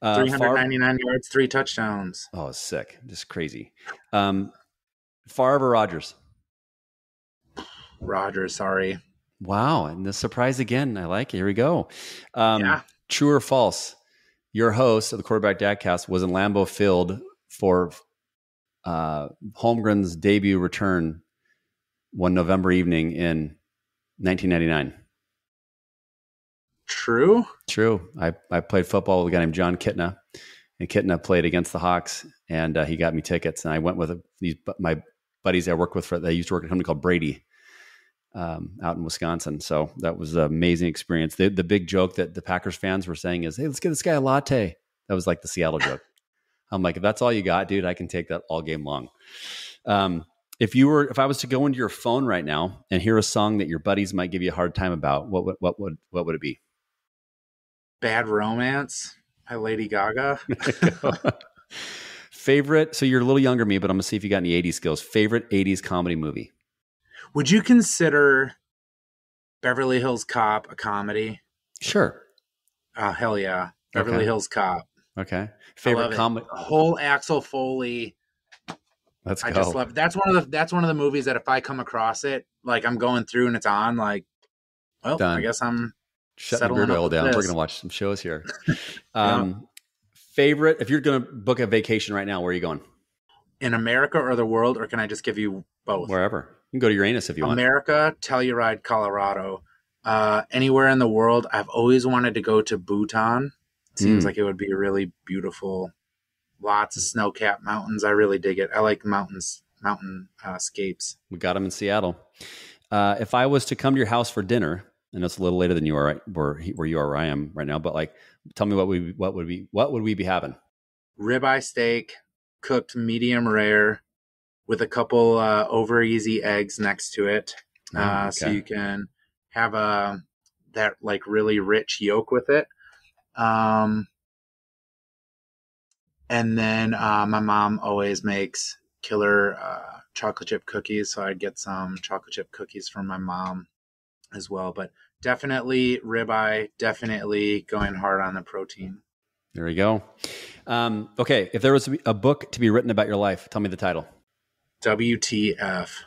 Uh, three hundred ninety-nine Favre, yards, three touchdowns. Oh, sick. Just crazy. Um, Favre or Rodgers? Rodgers, sorry. Wow. And the surprise again. I like it. Here we go. Um, yeah. True or false? Your host of the Quarterback Dadcast was in Lambeau Field for uh, Holmgren's debut return one November evening in nineteen ninety-nine. True. True. I, I played football with a guy named John Kitna, and Kitna played against the Hawks, and uh, he got me tickets, and I went with a, these my buddies I worked with for they used to work at a company called Brady, um, out in Wisconsin. So that was an amazing experience. The, the big joke that the Packers fans were saying is, "Hey, let's get this guy a latte." That was like the Seattle joke. I'm like, if that's all you got, dude, I can take that all game long. Um, if you were, if I was to go into your phone right now and hear a song that your buddies might give you a hard time about, what would what would what would it be? Bad Romance by Lady Gaga. Favorite. So you're a little younger than me, but I'm going to see if you got any eighties skills. Favorite eighties comedy movie. Would you consider Beverly Hills Cop a comedy? Sure. Oh, hell yeah. Beverly okay. Hills Cop. Okay. Favorite comic. Whole Axel Foley. Let's go. I just love it. That's one of the, that's one of the movies that if I come across it, like I'm going through and it's on, like, well, done. I guess I'm shutting your oil down. This. We're going to watch some shows here. Um, yeah. Favorite, if you're going to book a vacation right now, where are you going? In America or the world, or can I just give you both? Wherever. You can go to Uranus if you want. America, Telluride, Colorado. Uh, anywhere in the world. I've always wanted to go to Bhutan. Seems mm. like it would be really beautiful. Lots of snow-capped mountains. I really dig it. I like mountains, mountain uh, scapes. We got them in Seattle. Uh, if I was to come to your house for dinner, and it's a little later than you are, right, where where you are, where I am right now, but like, tell me what we what would we what would we be having? Ribeye steak, cooked medium rare, with a couple uh, over easy eggs next to it, oh, uh, okay. so you can have a that like really rich yolk with it. Um, and then, uh, my mom always makes killer, uh, chocolate chip cookies. So I'd get some chocolate chip cookies from my mom as well, but definitely ribeye, definitely going hard on the protein. There we go. Um, okay. If there was a book to be written about your life, tell me the title. W T F.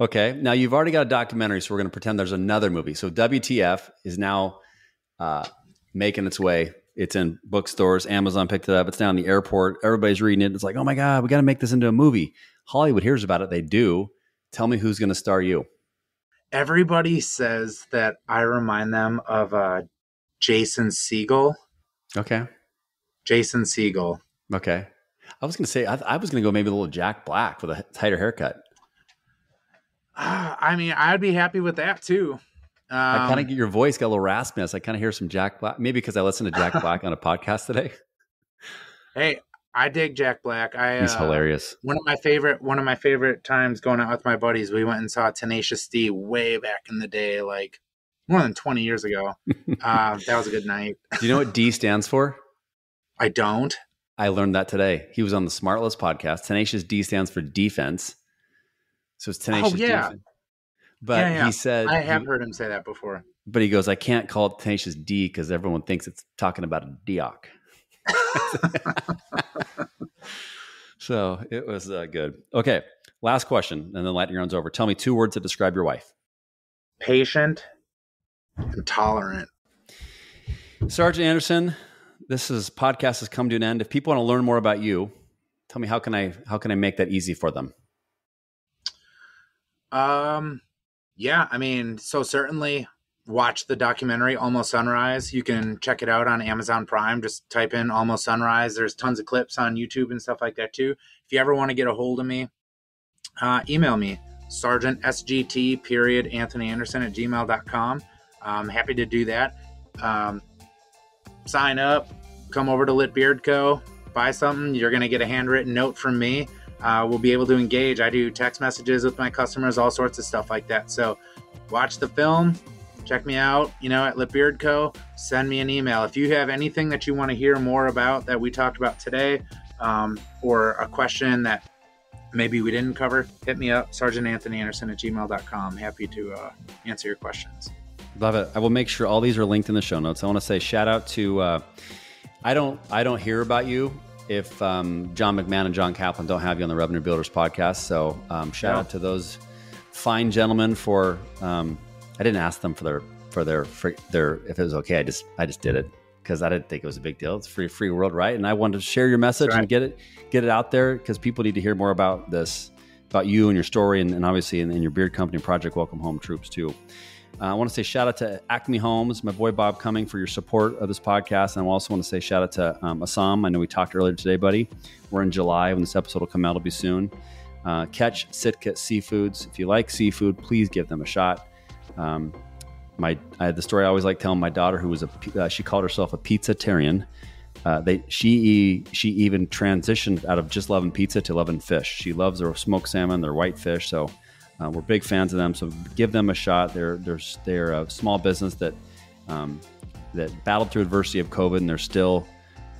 Okay. Now you've already got a documentary, so we're going to pretend there's another movie. So W T F is now uh, making its way. It's in bookstores. Amazon picked it up. It's down in the airport. Everybody's reading it. It's like, oh my God, we got to make this into a movie. Hollywood hears about it. They do. Tell me who's going to star you. Everybody says that I remind them of uh, Jason Siegel. Okay. Jason Siegel. Okay. I was going to say, I, I was going to go maybe a little Jack Black with a tighter haircut. I mean, I'd be happy with that too. Um, I kind of get your voice got a little raspiness. I kind of hear some Jack Black, maybe because I listened to Jack Black on a podcast today. Hey, I dig Jack Black. I, He's uh, hilarious. One of my favorite, one of my favorite times going out with my buddies, we went and saw Tenacious D way back in the day, like more than twenty years ago. Uh, that was a good night. Do you know what D stands for? I don't. I learned that today. He was on the Smartless podcast. Tenacious D stands for defense. So it's Tenacious oh, yeah. D. But yeah, yeah. he said... I have he, heard him say that before. But he goes, I can't call it Tenacious D because everyone thinks it's talking about a deoc. So it was uh, good. Okay, last question, and then lightning round's over. Tell me two words that describe your wife. Patient and tolerant. Sergeant Anderson, this is, podcast has come to an end. If people want to learn more about you, tell me how can I how can I make that easy for them? Um, yeah, I mean, so certainly watch the documentary Almost Sunrise. You can check it out on Amazon Prime. Just type in Almost Sunrise. There's tons of clips on YouTube and stuff like that too. If you ever want to get a hold of me, uh, email me, Sergeant S G T period Anthony Anderson at gmail dot com. I'm happy to do that. Um, sign up, come over to Lit Beard Co, buy something. You're going to get a handwritten note from me. Uh, we'll be able to engage. I do text messages with my customers, all sorts of stuff like that. So watch the film, check me out, you know, at Lit Beard Co. Send me an email. If you have anything that you want to hear more about that we talked about today, um, or a question that maybe we didn't cover, hit me up, Sergeant Anthony Anderson at gmail dot com. Happy to uh, answer your questions. Love it. I will make sure all these are linked in the show notes. I want to say shout out to, uh, I don't, I don't hear about you if um, John McMahon and John Kaplan don't have you on the Revenue Builders podcast. So um, shout yeah. out to those fine gentlemen for, um, I didn't ask them for their, for their, for their, if it was okay. I just, I just did it because I didn't think it was a big deal. It's free, free world. Right. And I wanted to share your message right. and get it, get it out there because people need to hear more about this, about you and your story. And, and obviously in, in your beard company, Project Welcome Home Troops too. Uh, I want to say shout out to Acme Homes, my boy Bob Cumming, for your support of this podcast. And I also want to say shout out to um, Assam. I know we talked earlier today, buddy. We're in July. When this episode will come out, it'll be soon. Uh, Catch Sitka Seafoods. If you like seafood, please give them a shot. Um, my I had the story I always like telling my daughter, who was a uh, she called herself a pizzatarian. Uh, they she she even transitioned out of just loving pizza to loving fish. She loves their smoked salmon, their white fish. So. Uh, we're big fans of them, so give them a shot. They're they're they're a small business that um, that battled through adversity of COVID, and they're still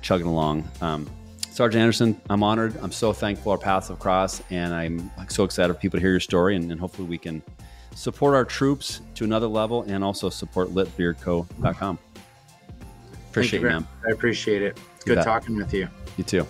chugging along. Um, Sergeant Anderson, I'm honored. I'm so thankful our paths have crossed, and I'm so excited for people to hear your story, and, and hopefully we can support our troops to another level, and also support lit beard co dot com. Appreciate it, man. I appreciate it. Good talking with you. You too.